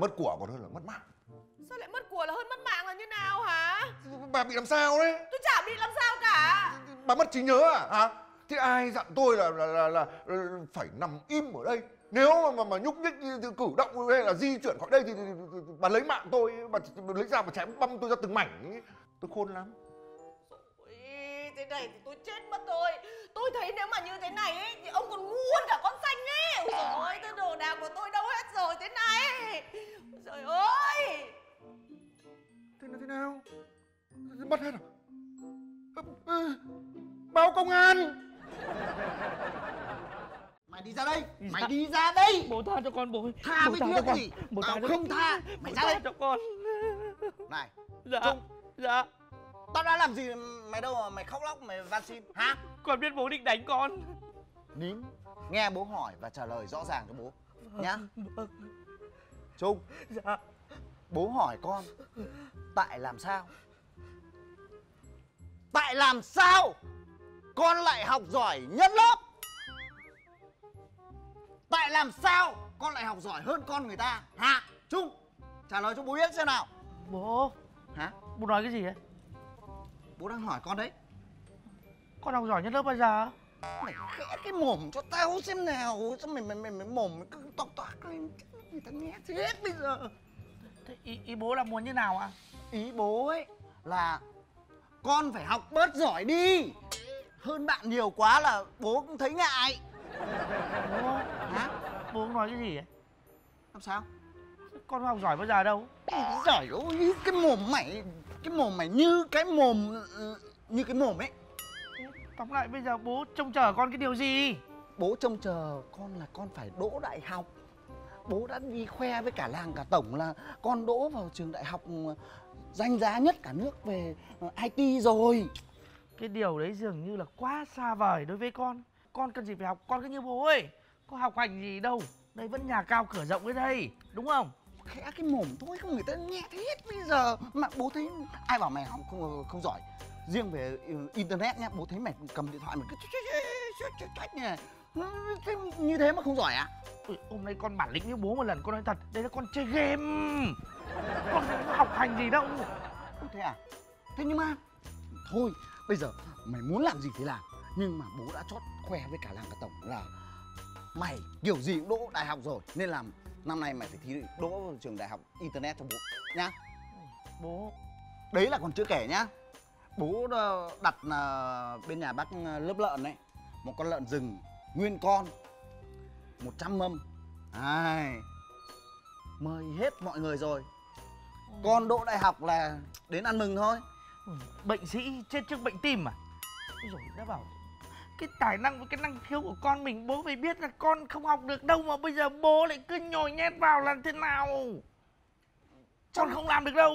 Mất của còn hơn là mất mạng. Sao lại mất của là hơn mất mạng là như nào hả? Bà bị làm sao đấy? Tôi chả bị làm sao cả. Bà mất trí nhớ à? Hả? Thế ai dặn tôi là là, là, là phải nằm im ở đây? Nếu mà mà, mà nhúc nhích cử động hay là di chuyển khỏi đây thì, thì, thì, thì bà lấy mạng tôi, bà lấy dao mà chém băm tôi ra từng mảnh. Tôi khôn lắm. Ôi, thế này thì tôi chết mất tôi. Tôi thấy nếu mà như thế này ấy, thì ông còn ngu hơn cả con xanh ấy. Ôi trời ơi, cái đồ đạc của tôi đâu hết rồi thế này. Ôi trời ơi. Thế là thế nào? Mất hết rồi. Báo công an. Mày đi ra đây, mày dạ. đi ra đây. Bố tha cho con bố. Tha với thằng gì? Bố tao không con. tha. Mày bố ra đây cho con. Này. Dạ. Trung. Dạ. Tao đã làm gì mày đâu mà mày khóc lóc mày van xin hả? Con biết bố định đánh con. Nín, nghe bố hỏi và trả lời rõ ràng cho bố nhá. Trung. Dạ. Bố hỏi con tại làm sao? Tại làm sao con lại học giỏi nhất lớp? Tại làm sao con lại học giỏi hơn con người ta hả? Trung, trả lời cho bố biết xem nào. Bố. Hả? Bố nói cái gì ấy? Bố đang hỏi con đấy. Con học giỏi nhất lớp bao giờ? Mày khẽ cái mồm cho tao xem nào. Sao mày mày mày, mày mồm cứ toạc toạc lên, người ta nghe hết bây giờ. Thế ý, ý bố là muốn như nào ạ? À? Ý bố ấy là con phải học bớt giỏi đi, hơn bạn nhiều quá là bố cũng thấy ngại. Bố hả? Bố cũng nói cái gì vậy? Làm sao? Con không học giỏi bao giờ đâu. Giỏi ơi, cái mồm mày, cái mồm mày như cái mồm, như cái mồm ấy. Tóm lại bây giờ bố trông chờ con cái điều gì? Bố trông chờ con là con phải đỗ đại học. Bố đã đi khoe với cả làng cả tổng là con đỗ vào trường đại học danh giá nhất cả nước về i tê rồi. Cái điều đấy dường như là quá xa vời đối với con. Con cần gì phải học, con cứ như bố ấy. Có học hành gì đâu, đây vẫn nhà cao cửa rộng cái đây, đúng không? Khẽ cái mồm thôi, không người ta nghe thấy hết bây giờ. Mà bố thấy ai bảo mày học không, không giỏi. Riêng về internet nhá, bố thấy mày cầm điện thoại mà cứ như thế mà không giỏi à? Ôi, hôm nay con bản lĩnh với bố một lần, con nói thật, đây là con chơi game, con không học hành gì đâu. Thế à? Thế nhưng mà thôi, bây giờ mày muốn làm gì thì làm, nhưng mà bố đã chót khoe với cả làng cả tổng là mày kiểu gì cũng đỗ đại học rồi, nên làm năm nay mày phải thi đỗ trường đại học internet cho bố nhá. Bố đấy là còn chưa kể nhá, bố đặt bên nhà bác lớp lợn đấy một con lợn rừng nguyên con một trăm mâm, à, mời hết mọi người rồi. Con đỗ đại học là đến ăn mừng thôi. Bệnh sĩ chết trước bệnh tim à? Rồi đã bảo cái tài năng với cái năng khiếu của con mình bố phải biết là con không học được đâu, mà bây giờ bố lại cứ nhồi nhét vào là thế nào? Con không làm được đâu.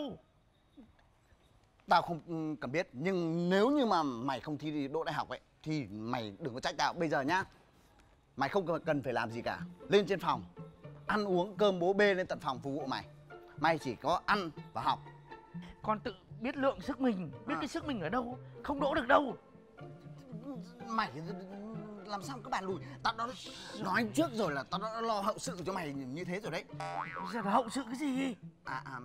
Tao không cần biết, nhưng nếu như mà mày không thi đỗ đại học ấy thì mày đừng có trách tao. Bây giờ nhá, mày không cần phải làm gì cả. Lên trên phòng, ăn uống cơm bố bê lên tận phòng phục vụ mày. Mày chỉ có ăn và học. Con tự biết lượng sức mình, biết à. Cái sức mình ở đâu, không đỗ được đâu. Mày làm sao cứ bàn lùi. Tao đã nói trước rồi là tao đã lo hậu sự cho mày như thế rồi đấy. Giờ là hậu sự cái gì? À, à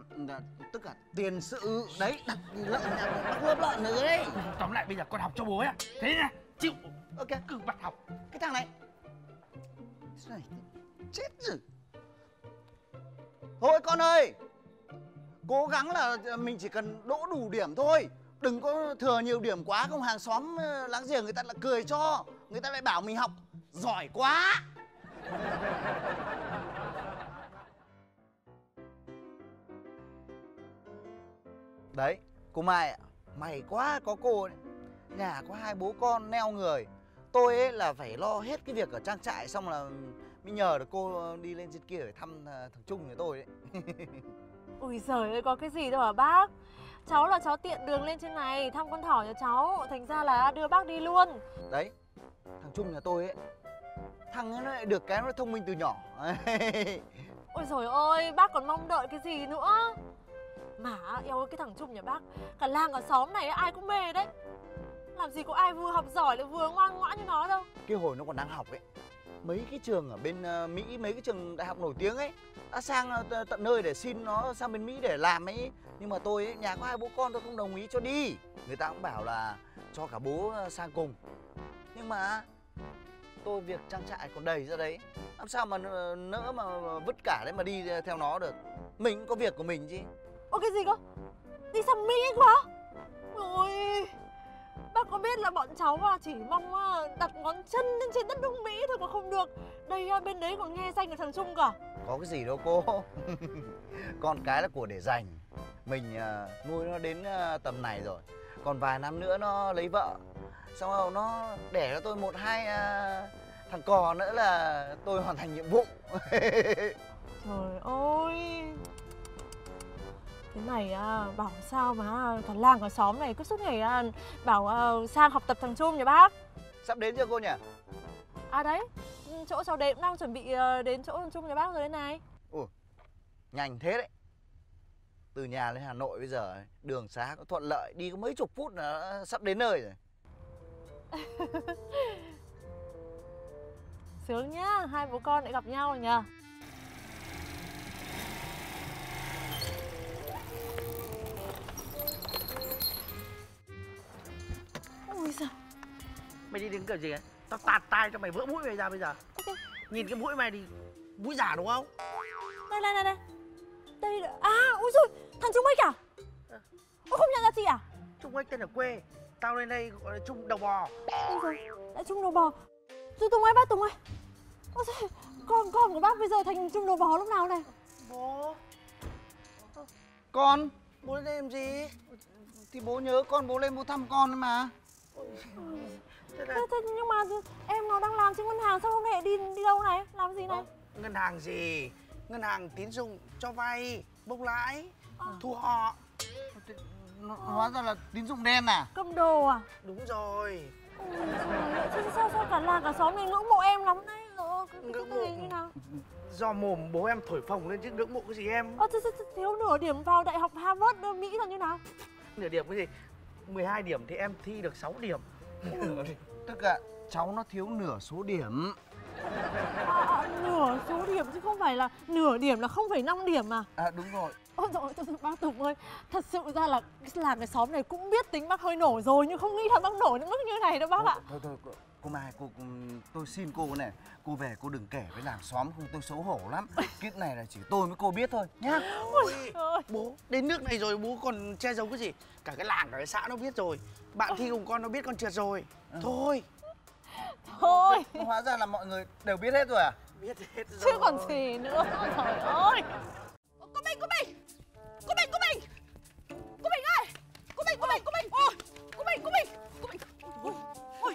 tức là tiền sự đấy, đặt lợn bắt lớp lợn nữa đấy. Tóm lại bây giờ con học cho bố ấy à? Thế nha, chịu. Ok, cứ bắt học. Cái thằng này này, chết rồi. Thôi con ơi, cố gắng là mình chỉ cần đỗ đủ điểm thôi, đừng có thừa nhiều điểm quá, không hàng xóm láng giềng người ta lại cười cho, người ta lại bảo mình học giỏi quá. Đấy, cô Mai ạ, mày quá có cô đấy. Nhà có hai bố con neo người. Tôi ấy là phải lo hết cái việc ở trang trại, xong là mới nhờ được cô đi lên trên kia để thăm thằng Trung nhà tôi đấy. Ui giời ơi, có cái gì đâu hả bác? Cháu là cháu tiện đường lên trên này thăm con thỏ nhà cháu, thành ra là đưa bác đi luôn. Đấy, thằng Trung nhà tôi ấy, thằng ấy lại được cái nó thông minh từ nhỏ. Ôi giời ơi, bác còn mong đợi cái gì nữa? Mà eo ơi, cái thằng Trung nhà bác, cả làng cả xóm này ai cũng mê đấy. Làm gì có ai vừa học giỏi lại vừa ngoan ngoãn như nó đâu. Cái hồi nó còn đang học ấy, mấy cái trường ở bên Mỹ, mấy cái trường đại học nổi tiếng ấy đã sang tận nơi để xin nó sang bên Mỹ để làm ấy. Nhưng mà tôi ấy, nhà có hai bố con tôi không đồng ý cho đi. Người ta cũng bảo là cho cả bố sang cùng. Nhưng mà tôi việc trang trại còn đầy ra đấy, làm sao mà nỡ mà vứt cả đấy mà đi theo nó được. Mình cũng có việc của mình chứ. Ô cái gì cơ? Đi sang Mỹ quá. Ôi, bác có biết là bọn cháu chỉ mong đặt ngón chân lên trên đất nước Mỹ thôi mà không được. Đây bên đấy còn nghe danh của thằng Trung cả. Có cái gì đâu cô. Con cái là của để dành. Mình nuôi nó đến tầm này rồi, còn vài năm nữa nó lấy vợ, xong rồi nó đẻ cho tôi một hai thằng cò nữa là tôi hoàn thành nhiệm vụ. Trời ơi, cái này à, bảo sao mà cả làng cả xóm này cứ suốt ngày à, bảo à, sang học tập thằng Trung nhà bác. Sắp đến chưa cô nhỉ? À đấy, chỗ cháu đệm đang chuẩn bị à, đến chỗ thằng Trung nhà bác rồi đấy này. Ủa, nhanh thế đấy. Từ nhà lên Hà Nội bây giờ đường xá có thuận lợi, đi có mấy chục phút là sắp đến nơi rồi. Sướng nhá, hai bố con lại gặp nhau rồi nhờ. Mày đi đứng kiểu gì ấy? Tao tạt tai cho mày vỡ mũi mày ra bây giờ. Okay. Nhìn cái mũi mày thì mũi giả đúng không? Đây đây đây đây. Đây à, úi dồi, thằng Trung ấy cả. À. Ô không nhận ra chị à? Trung Anh tên ở quê, tao lên đây gọi là Trung đầu bò. Đúng rồi, đã Trung đầu bò. Rồi Tùng ơi, bác Tùng ơi. Ôi trời, con, con của bác bây giờ thành Trung đầu bò lúc nào này? Bố. Con, bố lên đây làm gì? Thì bố nhớ con, bố lên bố thăm con mà. Thế, là... thế, thế nhưng mà em nó đang làm trên ngân hàng, sao không hề đi đi đâu này? Làm gì này? Ô, ngân hàng gì? Ngân hàng tín dụng cho vay, bốc lãi, à. thu họ. Nó hóa ra là tín dụng đen à? Cầm đồ à? Đúng rồi. Ừ, chứ sao, sao cả làng cả xóm này ngưỡng mộ em lắm đấy. Ngưỡng mộ như nào? Do mồm bố em thổi phồng lên chứ ngưỡng mộ cái gì em? Ơ, thiếu nửa điểm vào đại học Harvard Mỹ là như nào? Nửa điểm cái gì? mười hai điểm thì em thi được sáu điểm. Ừ. Tức là cháu nó thiếu nửa số điểm. À, nửa số điểm chứ không phải là nửa điểm là không phẩy năm điểm mà. À đúng rồi. Ôi dồi ôi, bác Tùng ơi, thật sự ra là làng cái xóm này cũng biết tính bác hơi nổ rồi, nhưng không nghĩ là bác nổ đến mức như này đâu bác ạ. Thôi thôi, cô, cô Mai, cô, cô, tôi xin cô này, cô về cô đừng kể với làng xóm, không tôi xấu hổ lắm. Kiếp này là chỉ tôi với cô biết thôi nhá. Ôi, ôi, bố, đến nước này rồi bố còn che giấu cái gì? Cả cái làng, cả cái xã nó biết rồi. Bạn thi cùng con nó biết con trượt rồi. Ừ. Thôi. Thôi. Hóa ra là mọi người đều biết hết rồi à? Biết hết rồi. Chứ còn gì nữa. Trời ơi. Cô Bình, cô Bình. Cô Bình, cô Bình. Cô Bình ơi. Cô Bình, cô Bình, cô Bình. Ôi, cô Bình, cô Bình. Cô Bình. Ôi, ôi.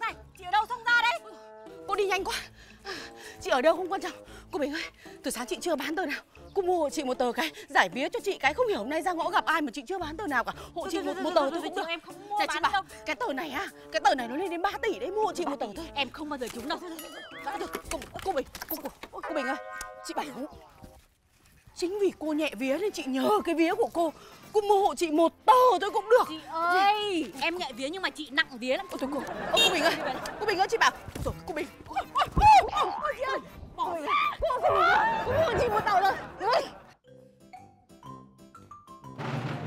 Này, chị ở đâu xong ra đấy? Cô đi nhanh quá. Chị ở đâu không quan trọng. Cô Bình ơi, từ sáng chị chưa bán tờ nào. Cô mua chị một tờ cái, giải vía cho chị cái, không hiểu hôm nay ra ngõ gặp ai mà chị chưa bán tờ nào cả. Hộ chị một, một tờ thôi cũng được. Em không mua này, bán chị đâu. Cái tờ này á, à, cái tờ này nó lên đến ba tỷ đấy, mua hộ chị một tờ thôi. Em không bao giờ trúng đâu. Đã được, cô, cô Bình, cô, cô, cô Bình ơi, chị bảo. Chính vì cô nhẹ vía nên chị nhờ cái vía của cô. Cô mua hộ chị một tờ thôi cũng được. Chị ơi, chị... em nhẹ vía nhưng mà chị nặng vía lắm. Ôi trời, cô, ô, cô Bình ơi, cô Bình ơi, chị bảo. Rồi, cô Bình. Ôi, ôi, ôi, ôi, ôi, chị ơi. Bỏ ra, cô Bình ơi, cô mua chị một tờ rồi.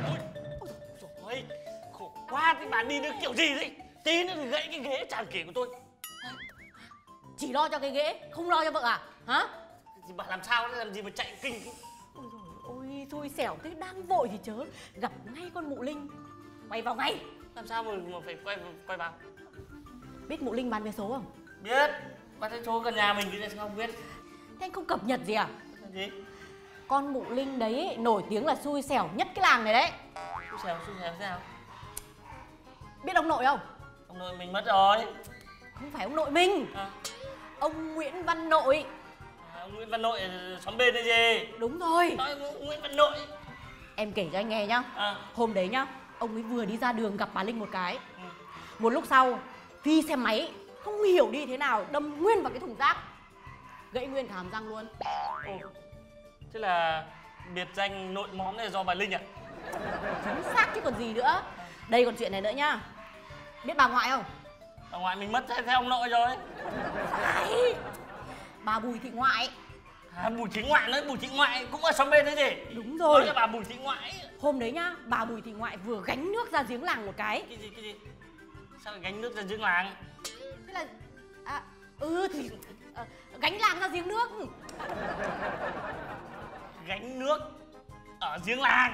Ôi, trời ơi, khổ quá, cái bà đi nữa kiểu gì đấy. Tí nữa thì gãy cái ghế tràn kỷ của tôi. Chỉ lo cho cái ghế, không lo cho vợ à? Hả? Thì bà làm sao, làm gì mà chạy kinh. Ôi dồi ôi, thôi xẻo thế, đang vội thì chớ, gặp ngay con Mụ Linh. Quay vào ngay. Làm sao mà, mà phải quay quay vào? Biết Mụ Linh bán vé số không? Biết, bán vé số gần nhà mình thì sao không biết. Thế anh không cập nhật gì à? Gì? Con Mụ Linh đấy nổi tiếng là xui xẻo nhất cái làng này đấy. Xui xẻo, xui xẻo sao? Biết ông nội không? Ông nội mình mất rồi. Không phải ông nội mình à. Ông Nguyễn Văn Nội. Ông Nguyễn Văn Nội ở xóm bên đây gì? Đúng rồi. Nói Nguyễn Văn Nội. Em kể cho anh nghe nhá. À. Hôm đấy nhá, ông ấy vừa đi ra đường gặp bà Linh một cái. Ừ. Một lúc sau, phi xe máy không hiểu đi thế nào đâm nguyên vào cái thùng rác, gãy nguyên cả hàm răng luôn. Ồ. Thế là biệt danh nội móm này do bà Linh à? Chính xác chứ còn gì nữa. Đây còn chuyện này nữa nhá. Biết bà ngoại không? Bà ngoại mình mất theo ông nội rồi. Đấy. Bà Bùi Thị Ngoại. À, Bùi Thị Ngoại nữa, Bùi Thị Ngoại cũng ở xóm bên đấy gì? Đúng rồi. Nói cho bà Bùi Thị Ngoại. Hôm đấy nhá, bà Bùi Thị Ngoại vừa gánh nước ra giếng làng một cái. Cái gì, cái gì? Sao lại gánh nước ra giếng làng? Thế là... À, ừ thì... À, gánh làng ra giếng nước. Gánh nước ở giếng làng.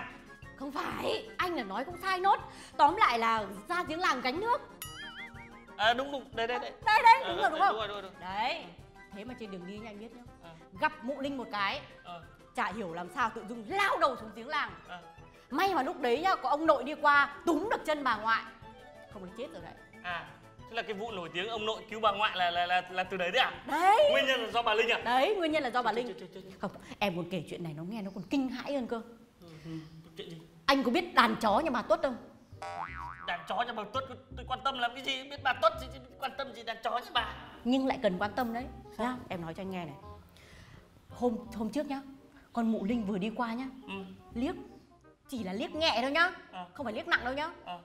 Không phải, anh là nói cũng sai nốt. Tóm lại là ra giếng làng gánh nước. À đúng, đúng, đây, đây, đây. Đây, đây, đúng rồi, đúng không? Đúng rồi, đúng rồi. Đấy. Thế mà trên đường đi nha, anh biết nhá. À. Gặp Mụ Linh một cái. À. Chả hiểu làm sao tự dưng lao đầu xuống giếng làng. À. May mà lúc đấy nhá, có ông nội đi qua túm được chân bà ngoại. Không là chết rồi đấy. À, thế là cái vụ nổi tiếng ông nội cứu bà ngoại là là là, là từ đấy đấy à? Đấy. Nguyên nhân là do bà Linh à? Đấy, nguyên nhân là do bà Linh. Trời, trời, trời, trời. Không, em muốn kể chuyện này nó nghe nó còn kinh hãi hơn cơ. Ừ, chuyện gì? Anh có biết đàn chó nhà bà Tuất không? Đàn chó nhà bà Tuất tôi quan tâm làm cái gì, biết bà Tuất gì, quan tâm gì đàn chó nhà bà. Nhưng lại cần quan tâm đấy nhá, em nói cho anh nghe này. Hôm hôm trước nhá, con Mụ Linh vừa đi qua nhá. Ừ. Liếc chỉ là liếc nhẹ thôi nhá. À. Không phải liếc nặng đâu nhá. À.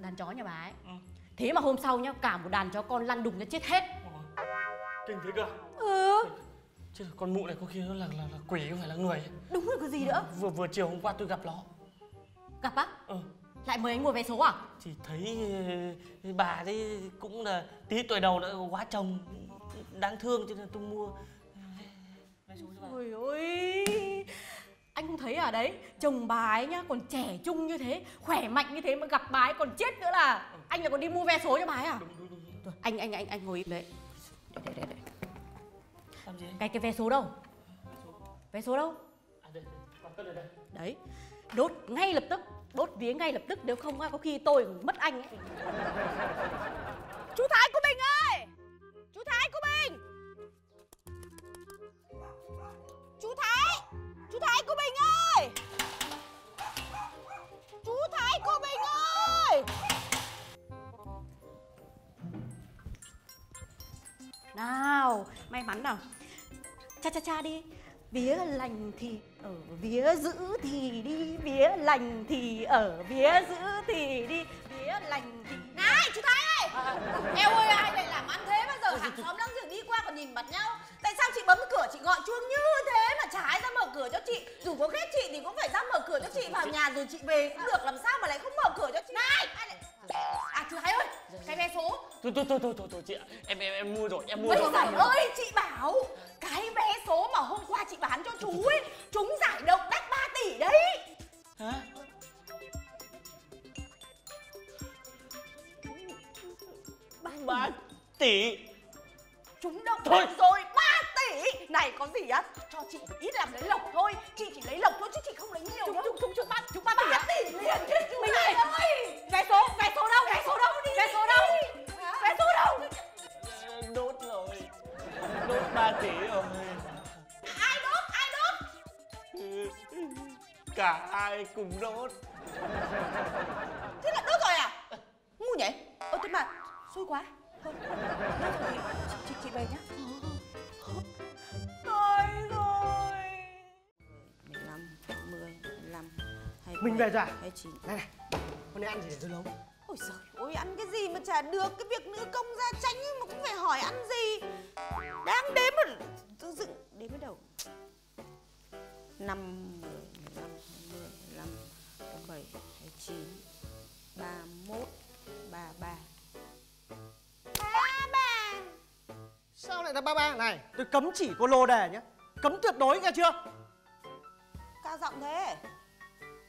Đàn chó nhà bà ấy. Ừ. Thế mà hôm sau nhá, cả một đàn chó con lăn đùng nó chết hết. Ủa? Kinh thế cơ. Ừ. Chứ con Mụ này có khi nó là, là, là quỷ không phải là người. Đúng rồi, có gì nữa. Vừa vừa chiều hôm qua tôi gặp nó. Gặp á? Ừ. Lại mời anh mua vé số à? Chỉ thấy bà đấy cũng là tí tuổi đầu đã quá chồng, đáng thương cho nên tôi mua vé số cho bà. Ôi ôi, Anh không thấy à, đấy, chồng bà ấy nhá, còn trẻ trung như thế, khỏe mạnh như thế mà gặp bà ấy còn chết nữa là anh là còn đi mua vé số cho bà ấy à? Đúng, đúng, đúng, đúng. Anh anh anh anh ngồi im đấy. Để để để. Làm gì? Cái cái vé số đâu? Vé số, vé số đâu? À, đây, đây. Đây. Đấy, đốt ngay lập tức, đốt vía ngay lập tức, nếu không có khi tôi mất anh ấy. Chú Thái của mình ơi, chú Thái của mình. Chú Thái, chú Thái của mình ơi, chú Thái của mình ơi. Nào, may mắn nào. Cha cha cha đi. Vía lành thì ở vía dữ thì đi, vía lành thì ở vía dữ thì đi, vía lành thì... Này, chú Thái ơi! À, eo ơi, ai lại làm ăn thế bao giờ? Hàng xóm láng giềng đi qua còn nhìn mặt nhau. Tại sao chị bấm cửa, chị gọi chuông như thế mà chả ai ra mở cửa cho chị? Dù có ghét chị thì cũng phải ra mở cửa cho chị, vào nhà rồi chị về cũng được, làm sao mà lại không mở cửa cho chị? Này! Ai lại... À, chú Thái ơi! Cái vé số! Thôi, thôi, thôi, thôi, thôi, thôi chị ạ! Em, em, em mua rồi, em mua rồi! Trời ơi, chị bảo! Cái vé số mà hôm qua chị bán cho chú ấy, chúng giải độc đắt ba tỷ đấy! Hả? ba tỷ! Chúng độc thôi. Độc rồi, ba tỷ! Này, có gì á? Cho chị ít làm lấy lộc thôi! Chị chỉ lấy lộc thôi chứ chị không lấy nhiều chúng, đâu! Chúng, chúng, chúng, ba, chúng ba tỷ á? ba tỷ liền chứ chú Thái ơi! Vé số, vé số đâu? Vé số đâu? Vé số đâu? Vé số đâu? Đốt rồi! Đốt ba tỷ rồi! Ai đốt? Ai đốt? Cả hai cùng đốt! Thế là đốt rồi à? Ngu nhỉ? Ơ thế mà xui quá! Thôi, chị, chị, chị về nhá. Thôi rồi. mười lăm, hai mươi, hai mươi. Mình về rồi. hai mươi chín. Này này, hôm nay ăn gì để dưa lấu? Ôi giời ơi, ăn cái gì mà chả được. Cái việc nữ công gia tranh mà cũng phải hỏi ăn gì. Đang đếm mà tự dựng. Đếm cái đầu năm, mười lăm, hai mươi lăm, hai mươi bảy, hai mươi chín, ba mươi mốt, ba mươi ba. Sao lại là ba ba này? Tôi cấm chỉ cô lô đề nhá. Cấm tuyệt đối nghe chưa? Cao giọng thế.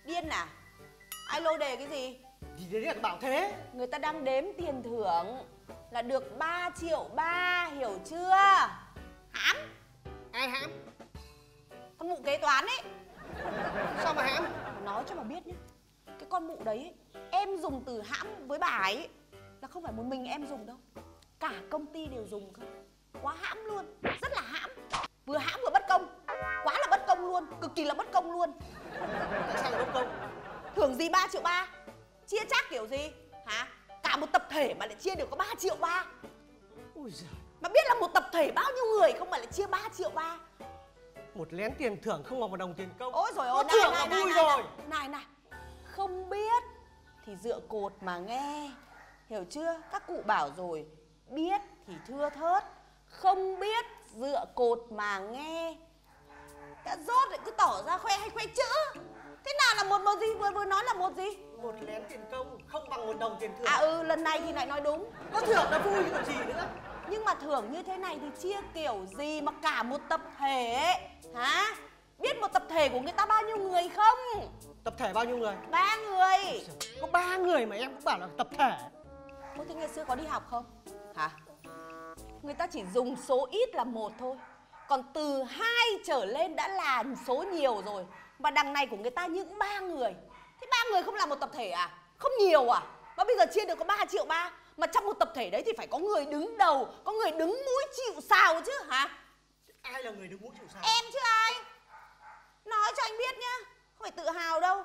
Điên à? Ai lô đề cái gì? Gì đấy là bảo thế. Người ta đang đếm tiền thưởng là được ba triệu ba, hiểu chưa? Hãm. Ai hãm? Con mụ kế toán ấy. Sao mà hãm? Nói cho mà biết nhá. Cái con mụ đấy ấy, em dùng từ hãm với bà ấy là không phải một mình em dùng đâu. Cả công ty đều dùng cơ. Quá hãm luôn, rất là hãm. Vừa hãm vừa bất công. Quá là bất công luôn, cực kỳ là bất công luôn. Tại sao bất công? Thưởng gì ba triệu ba? Chia chác kiểu gì? Hả? Cả một tập thể mà lại chia được có ba triệu ba. Ôi giời. Mà biết là một tập thể bao nhiêu người không mà lại chia ba triệu ba. Một lén tiền thưởng không bằng một đồng tiền công. Ôi giời ơi, này này này, này này này này. Không biết thì dựa cột mà nghe. Hiểu chưa? Các cụ bảo rồi, biết thì thưa thớt, không biết dựa cột mà nghe. Đã rốt lại cứ tỏ ra khoe hay khoe chữ. Thế nào là một một gì? Vừa vừa nói là một gì? Một lén tiền công không bằng một đồng tiền thưởng. À ừ, lần này thì lại nói đúng. Có thưởng là vui chứ còn gì nữa. Nhưng mà thưởng như thế này thì chia kiểu gì mà cả một tập thể? Hả? Biết một tập thể của người ta bao nhiêu người không? Tập thể bao nhiêu người? Ba người. Có ba người mà em cũng bảo là tập thể. Ôi thế ngày xưa có đi học không? Hả? Người ta chỉ dùng số ít là một thôi. Còn từ hai trở lên đã là số nhiều rồi. Và đằng này của người ta những ba người. Thế ba người không là một tập thể à? Không nhiều à? Mà bây giờ chia được có ba triệu ba. Mà trong một tập thể đấy thì phải có người đứng đầu, có người đứng mũi chịu sào chứ hả? Ai là người đứng mũi chịu sào? Em chứ ai. Nói cho anh biết nhá, không phải tự hào đâu.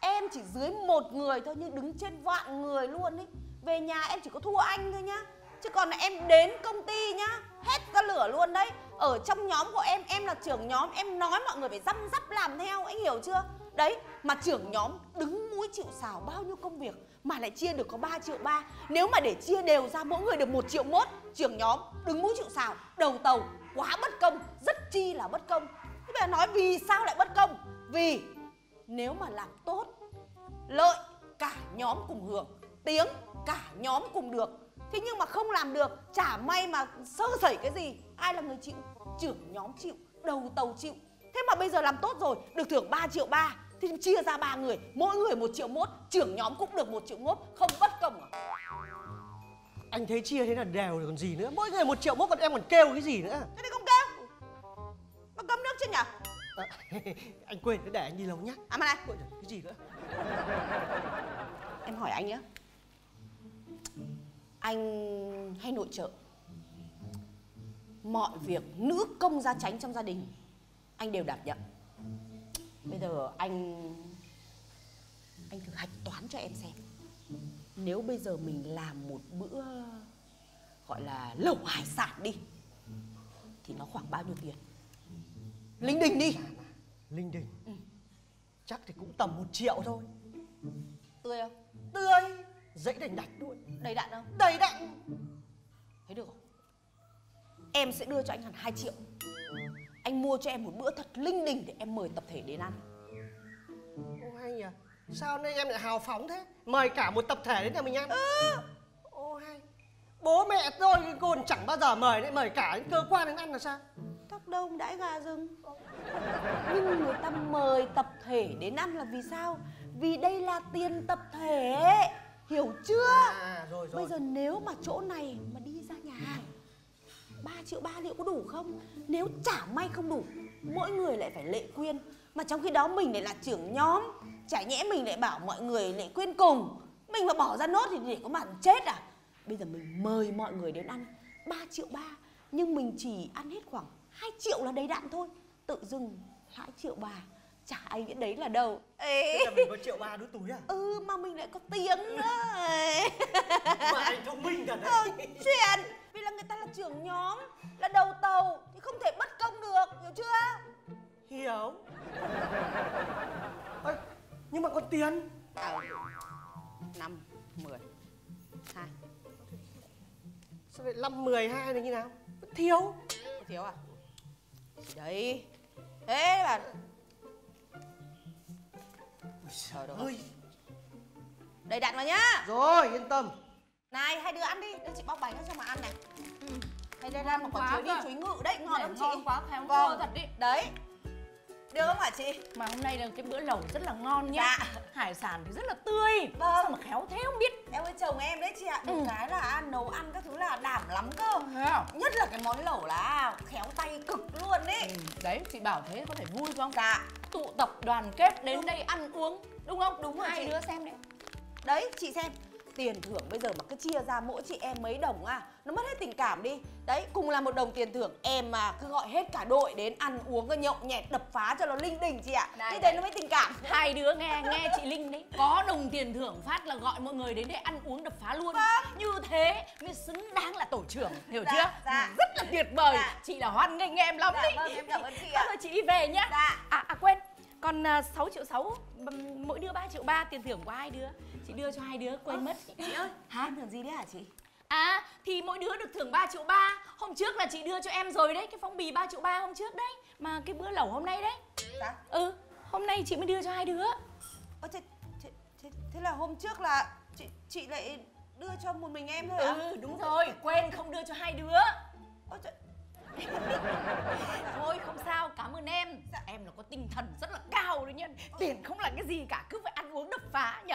Em chỉ dưới một người thôi nhưng đứng trên vạn người luôn ấy. Về nhà em chỉ có thua anh thôi nhá. Chứ còn là em đến công ty nhá, hết ra lửa luôn đấy. Ở trong nhóm của em, em là trưởng nhóm. Em nói mọi người phải răm rắp làm theo, anh hiểu chưa? Đấy, mà trưởng nhóm đứng mũi chịu sào bao nhiêu công việc mà lại chia được có ba triệu ba. Nếu mà để chia đều ra mỗi người được một triệu mốt. Trưởng nhóm đứng mũi chịu sào, đầu tàu, quá bất công, rất chi là bất công. Thế bây giờ nói vì sao lại bất công? Vì nếu mà làm tốt, lợi cả nhóm cùng hưởng, tiếng cả nhóm cùng được. Thế nhưng mà không làm được, chả may mà sơ sẩy cái gì, ai là người chịu? Trưởng nhóm chịu, đầu tàu chịu. Thế Thế mà bây giờ làm tốt rồi, được thưởng ba triệu ba, thì chia ra ba người, mỗi người một triệu mốt, trưởng nhóm cũng được một triệu mốt, không bất công à? Anh thấy chia thế là đều rồi còn gì nữa. Mỗi người một triệu mốt còn em còn kêu cái gì nữa. Thế thì không kêu mà cấm nước chứ nhỉ? À, anh quên, để anh đi lâu nhá. À mà này, cái gì nữa? Em hỏi anh nhá, anh hay nội trợ, mọi việc nữ công gia chánh trong gia đình anh đều đảm nhận. Bây giờ anh anh thử hạch toán cho em xem, nếu bây giờ mình làm một bữa gọi là lẩu hải sản đi thì nó khoảng bao nhiêu tiền? Linh đình đi. Linh đình? Ừ. Chắc thì cũng tầm một triệu thôi. Tươi không? Tươi. Dãy đành đạch luôn. Đầy đặn không? Đầy đặn. Thấy được không? Em sẽ đưa cho anh hẳn hai triệu. Anh mua cho em một bữa thật linh đình để em mời tập thể đến ăn. Ô hay nhỉ? Sao nay em lại hào phóng thế? Mời cả một tập thể đến nhà mình ăn. Ừ. Ô hay. Bố mẹ tôi còn chẳng bao giờ mời, lại mời cả những cơ quan đến ăn là sao? Tóc đông đãi gà rừng. Nhưng người ta mời tập thể đến ăn là vì sao? Vì đây là tiền tập thể, hiểu chưa? À, rồi, rồi. Bây giờ nếu mà chỗ này mà đi ra nhà hàng ba triệu ba liệu có đủ không? Nếu chả may không đủ, mỗi người lại phải lệ quyên, mà trong khi đó mình lại là trưởng nhóm, chả nhẽ mình lại bảo mọi người lệ quyên cùng, mình mà bỏ ra nốt thì để có màn chết à? Bây giờ mình mời mọi người đến ăn ba triệu ba, nhưng mình chỉ ăn hết khoảng hai triệu là đầy đạn thôi, tự dưng hai triệu ba, chả ai biết đấy là đâu. Ê. Thế là mình có triệu ba đút túi à? Ừ, mà mình lại có tiếng nữa. Mà anh thông minh cả đấy. Ừ, chuyện vì là người ta là trưởng nhóm, là đầu tàu thì không thể bất công được, hiểu chưa? Hiểu. À, nhưng mà có tiền. À, năm, mười, hai. Sao vậy năm, mười, hai này như nào? Thiếu. Thiếu à? Đấy. Thế là trời ơi. Đầy đặn vào nhá. Rồi, yên tâm. Này, hai đứa ăn đi, đưa chị bóc bánh cho mà ăn này. Ừ. Hay đây ăn một quả chuối đi, chuối ngự đấy, ngon lắm chị. Ngon quá, khéo vâng. Thật đi. Đấy. Được không hả chị? Mà hôm nay là cái bữa lẩu rất là ngon nhá. Dạ. Hải sản thì rất là tươi. Vâng. Sao mà khéo thế không biết. Em với chồng em đấy chị ạ. Được ừ. Cái là nấu ăn các thứ là đảm lắm cơ. Không? Nhất là cái món lẩu là khéo tay cực luôn đấy. Ừ. Đấy, chị bảo thế có thể vui không? Dạ. Tụ tập đoàn kết đến đúng. Đây ăn uống. Đúng không? Đúng rồi. Hai chị. Đứa xem đấy. Đấy, chị xem. Tiền thưởng bây giờ mà cứ chia ra mỗi chị em mấy đồng à, nó mất hết tình cảm đi. Đấy, cùng là một đồng tiền thưởng, em mà cứ gọi hết cả đội đến ăn uống cái nhậu nhẹt đập phá cho nó linh đình chị ạ. Như thế nó mới tình cảm. Hai đứa nghe, nghe chị Linh đấy. Có đồng tiền thưởng phát là gọi mọi người đến để ăn uống đập phá luôn. Vâng. Như thế mới xứng đáng là tổ trưởng, hiểu dạ, chưa? Dạ. Rất là tuyệt vời. Dạ. Chị là hoan nghênh em lắm dạ, đấy. Vâng, em cảm ơn chị ạ. Thôi chị về nhá. Dạ. À, à quên. Còn sáu triệu sáu, mỗi đứa ba triệu ba, tiền thưởng của hai đứa. Chị đưa cho hai đứa, quên ờ, mất. Chị ơi, hả? Thưởng gì đấy hả chị? À, thì mỗi đứa được thưởng ba triệu ba. Hôm trước là chị đưa cho em rồi đấy, cái phong bì ba triệu ba hôm trước đấy. Mà cái bữa lẩu hôm nay đấy. Dạ? Ừ, hôm nay chị mới đưa cho hai đứa. Ơ, thế, thế, thế, thế là hôm trước là chị, chị lại đưa cho một mình em thôi ạ? Ừ, à? Đúng rồi, quên không đưa cho hai đứa. Ơ, trời... Thôi không sao, cảm ơn em. Dạ. Em là có tinh thần rất là cao đấy nhá. Tiền không là cái gì cả, cứ phải ăn uống đập phá nhỉ.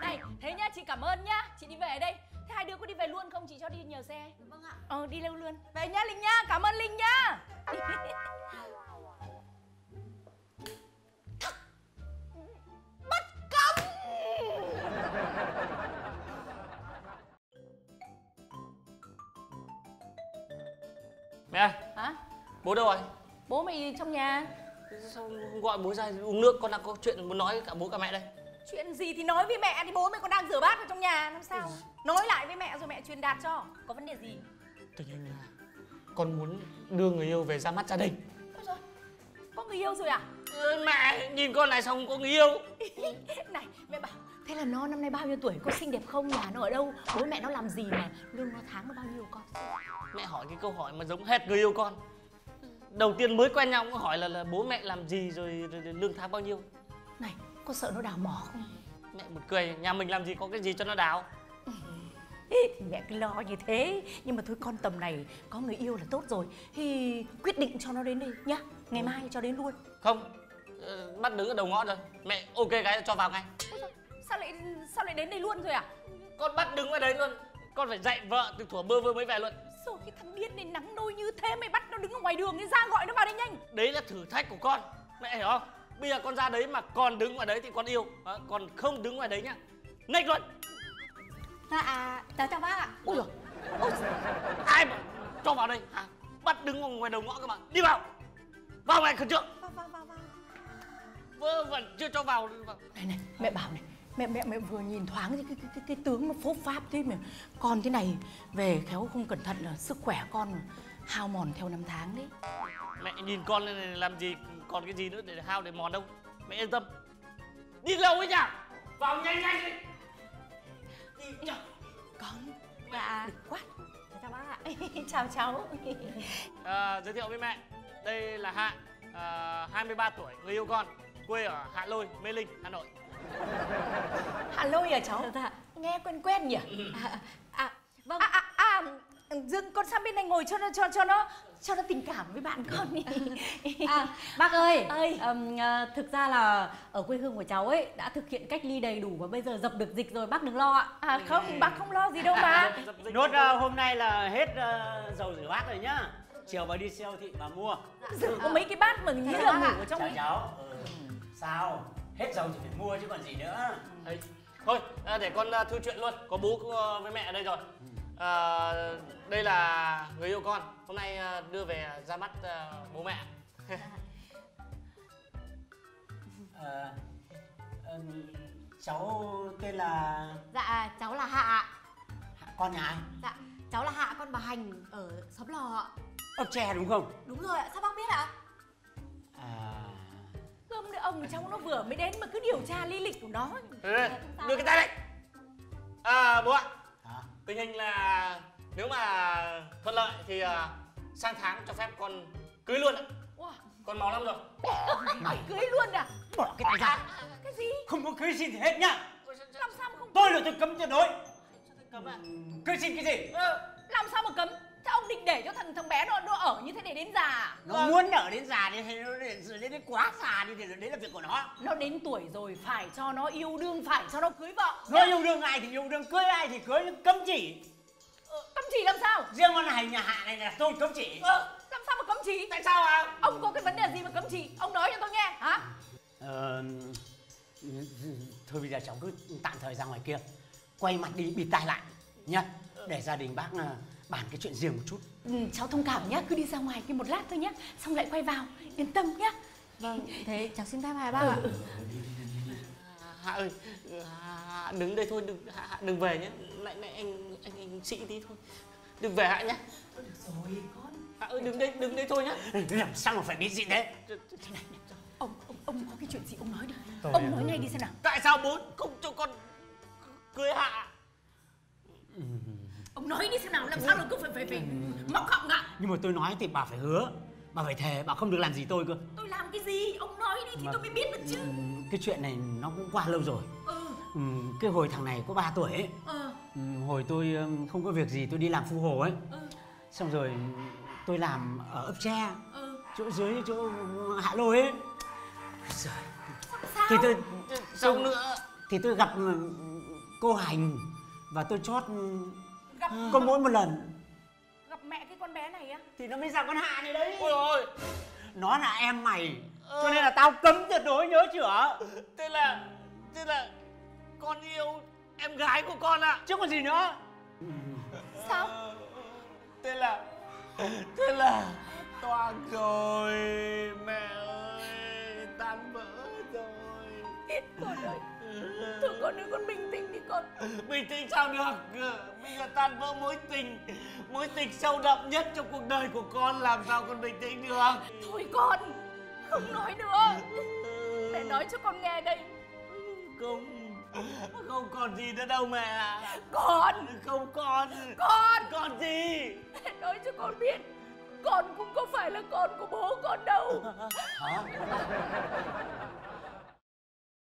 Này, thế nhá, chị cảm ơn nhá. Chị đi về đây. Thế hai đứa có đi về luôn không? Chị cho đi nhờ xe. Vâng ạ. Ờ, đi lâu luôn. Về nhá Linh nhá, cảm ơn Linh nhá. Bất công. Mẹ. Hả? Bố đâu rồi? Bố mày trong nhà. Sao không gọi bố ra uống nước? Con đang có chuyện muốn nói cả bố cả mẹ đây. Chuyện gì thì nói với mẹ, thì bố mày còn đang rửa bát ở trong nhà làm sao? Nói lại với mẹ rồi mẹ truyền đạt cho. Có vấn đề gì? Tình hình là con muốn đưa người yêu về ra mắt gia đình. Ôi trời, có người yêu rồi à? Ừ, mẹ nhìn con này xong có người yêu. Này mẹ bảo thế là nó năm nay bao nhiêu tuổi, có xinh đẹp không, nhà nó ở đâu, bố mẹ nó làm gì mà lương nó tháng nó bao nhiêu con? Mẹ hỏi cái câu hỏi mà giống hệt người yêu con. Đầu tiên mới quen nhau cũng hỏi là, là bố mẹ làm gì rồi, rồi, rồi lương tháng bao nhiêu. Này, có sợ nó đào mỏ không? Mẹ một cười, nhà mình làm gì có cái gì cho nó đào. Ừ. Mẹ cứ lo như thế, nhưng mà thôi con tầm này có người yêu là tốt rồi. Thì quyết định cho nó đến đi nhá. Ngày mai cho đến luôn. Không, bắt đứng ở đầu ngõ rồi. Mẹ ok cái cho vào ngay. Sao lại sao lại đến đây luôn rồi à? Con bắt đứng ở đấy luôn. Con phải dạy vợ từ thủa bơ vơ mới về luôn. Rồi cái thằng điên này nắng nôi như thế, mày bắt nó đứng ở ngoài đường thì ra gọi nó vào đây nhanh. Đấy là thử thách của con, mẹ hiểu không? Bây giờ con ra đấy mà còn đứng ngoài đấy thì con yêu à, còn không đứng ngoài đấy nhá, nghịch luôn. À, chào chào bác ạ. Ôi giời, ôi, ai mà cho vào đây à, bắt đứng ngoài đầu ngõ các bạn. Đi vào, vào này khẩn trương. Vào vào vào vào. Vớ vẩn chưa cho vào. Này này, mẹ bảo này, mẹ mẹ mẹ vừa nhìn thoáng cái cái cái, cái tướng nó phố Pháp thế mà con thế này về khéo không cẩn thận là sức khỏe con hao mòn theo năm tháng đấy. Mẹ nhìn con này làm gì còn cái gì nữa để hao để mòn đâu, mẹ yên tâm. Đi lâu ấy nhỉ, vào nhanh nhanh đi. Đi nhở con. Dạ quá, chào bác ạ. Chào cháu. À, giới thiệu với mẹ, đây là Hạ, à, hai mươi ba tuổi, người yêu con, quê ở Hạ Lôi, Mê Linh, Hà Nội. Hạ Lôi à cháu? Dạ. Nghe quen quen nhỉ? À, à vâng. À, à, à, Dương con sang bên này ngồi cho nó cho cho nó cho nó tình cảm với bạn con đi. À, bác ơi, ơi. Um, thực ra là ở quê hương của cháu ấy đã thực hiện cách ly đầy đủ và bây giờ dập được dịch rồi, bác đừng lo ạ. À không, bác không lo gì đâu mà. Nốt uh, hôm nay là hết uh, dầu rửa bát rồi nhá. Chiều vào đi siêu thị mà mua. Rửa có mấy cái bát mà nghĩ là ngủ ở trong đấy. Cháu. Ừ. Sao? Hết dầu thì phải mua chứ còn gì nữa. Đấy. Thôi, để con thư chuyện luôn. Có bố với mẹ ở đây rồi. À, đây là người yêu con, hôm nay đưa về ra mắt bố mẹ. À, cháu tên là... Dạ, cháu là Hạ. Hạ con nhà ai? Dạ, cháu là Hạ, con bà Hành ở xóm Lò ạ. Ở Tre đúng không? Đúng rồi ạ, sao bác biết ạ? À... Không, ông của cháu nó vừa mới đến mà cứ điều tra lý lịch của nó. Đưa cái tay đây. À, bố ạ. Tình hình là nếu mà thuận lợi thì uh, sang tháng cho phép con cưới luôn ạ. Wow. Con máu lắm rồi. Mày cưới luôn à? Bỏ cái tay ra. Cái gì? Không có cưới xin thì hết nhá. Làm sao mà không? Tôi là tôi cấm tuyệt đối. Cấm à? Cưới xin cái gì? Ừ. Làm sao mà cấm? Thế ông định để cho thằng thằng bé nó, nó ở như thế để đến già? Nó ừ. muốn ở đến già thì nó đến, đến quá già đi thì đấy là việc của nó. Nó đến tuổi rồi phải cho nó yêu đương, phải cho nó cưới vợ. Nó yêu đương ai thì yêu đương, cưới ai thì cưới, cấm chỉ. Ừ, cấm chỉ làm sao? Riêng con Hành nhà Hạ này là tôi cấm chỉ. Ừ, làm sao mà cấm chỉ? Tại sao à? Ông có cái vấn đề gì mà cấm chỉ? Ông nói cho tôi nghe hả? Ờ... Thôi bây giờ cháu cứ tạm thời ra ngoài kia, quay mặt đi bịt tai lại nhá, để gia đình bác bàn cái chuyện riêng một chút. Ừ, cháu thông cảm nhá, cứ đi ra ngoài kia một lát thôi nhá, xong lại quay vào, yên tâm nhá. Vâng, thế cháu xin phép hai bác ạ. Hạ ơi, Hạ đứng đây thôi, đừng Hạ đừng về nhé, lại lại anh anh anh chị tí thôi, đừng về Hạ nhá. Rồi con, Hạ ơi đứng đây đứng đây thôi nhá. Làm sao mà phải biết gì thế? Ông ông ông có cái chuyện gì ông nói đi, ông nói ngay đi xem nào. Tại sao bố không cho con cưới Hạ? Ông nói đi xem nào, làm sao mà cứ phải phải phải móc họng ạ. Nhưng mà tôi nói thì bà phải hứa, bà phải thề bà không được làm gì tôi cơ. Tôi làm cái gì? Ông nói đi thì mà, tôi mới biết được chứ. Cái chuyện này nó cũng qua lâu rồi. Ừ. Ừ, cái hồi thằng này có ba tuổi ấy. Ừ. Ừ, hồi tôi không có việc gì tôi đi làm phu hồ ấy. Ừ. Xong rồi tôi làm ở ấp Tre. Ừ. Chỗ dưới chỗ Hạ Lôi ấy. Sao? Thì tôi xong nữa thì tôi gặp cô Hành và tôi chót. Gặp... Có mỗi một lần gặp mẹ cái con bé này á thì nó mới ra con Hạ này đấy. Ôi ôi, nó là em mày ờ... cho nên là tao cấm tuyệt đối, nhớ chưa? Thế là thế là con yêu em gái của con ạ à. Chứ còn gì nữa. Sao? Thế là thế là toang rồi mẹ ơi, tan vỡ rồi. Ít con ơi, thôi con ơi, con bình tĩnh đi con. Bình tĩnh sao được, bây giờ tan vỡ mối tình, mối tình sâu đậm nhất trong cuộc đời của con, làm sao con bình tĩnh được. Thôi con, không nói nữa. Mẹ nói cho con nghe đây. Không, không còn gì nữa đâu mẹ. Con, không còn. Con, còn gì? Mẹ nói cho con biết, con cũng không phải là con của bố con đâu. Hả?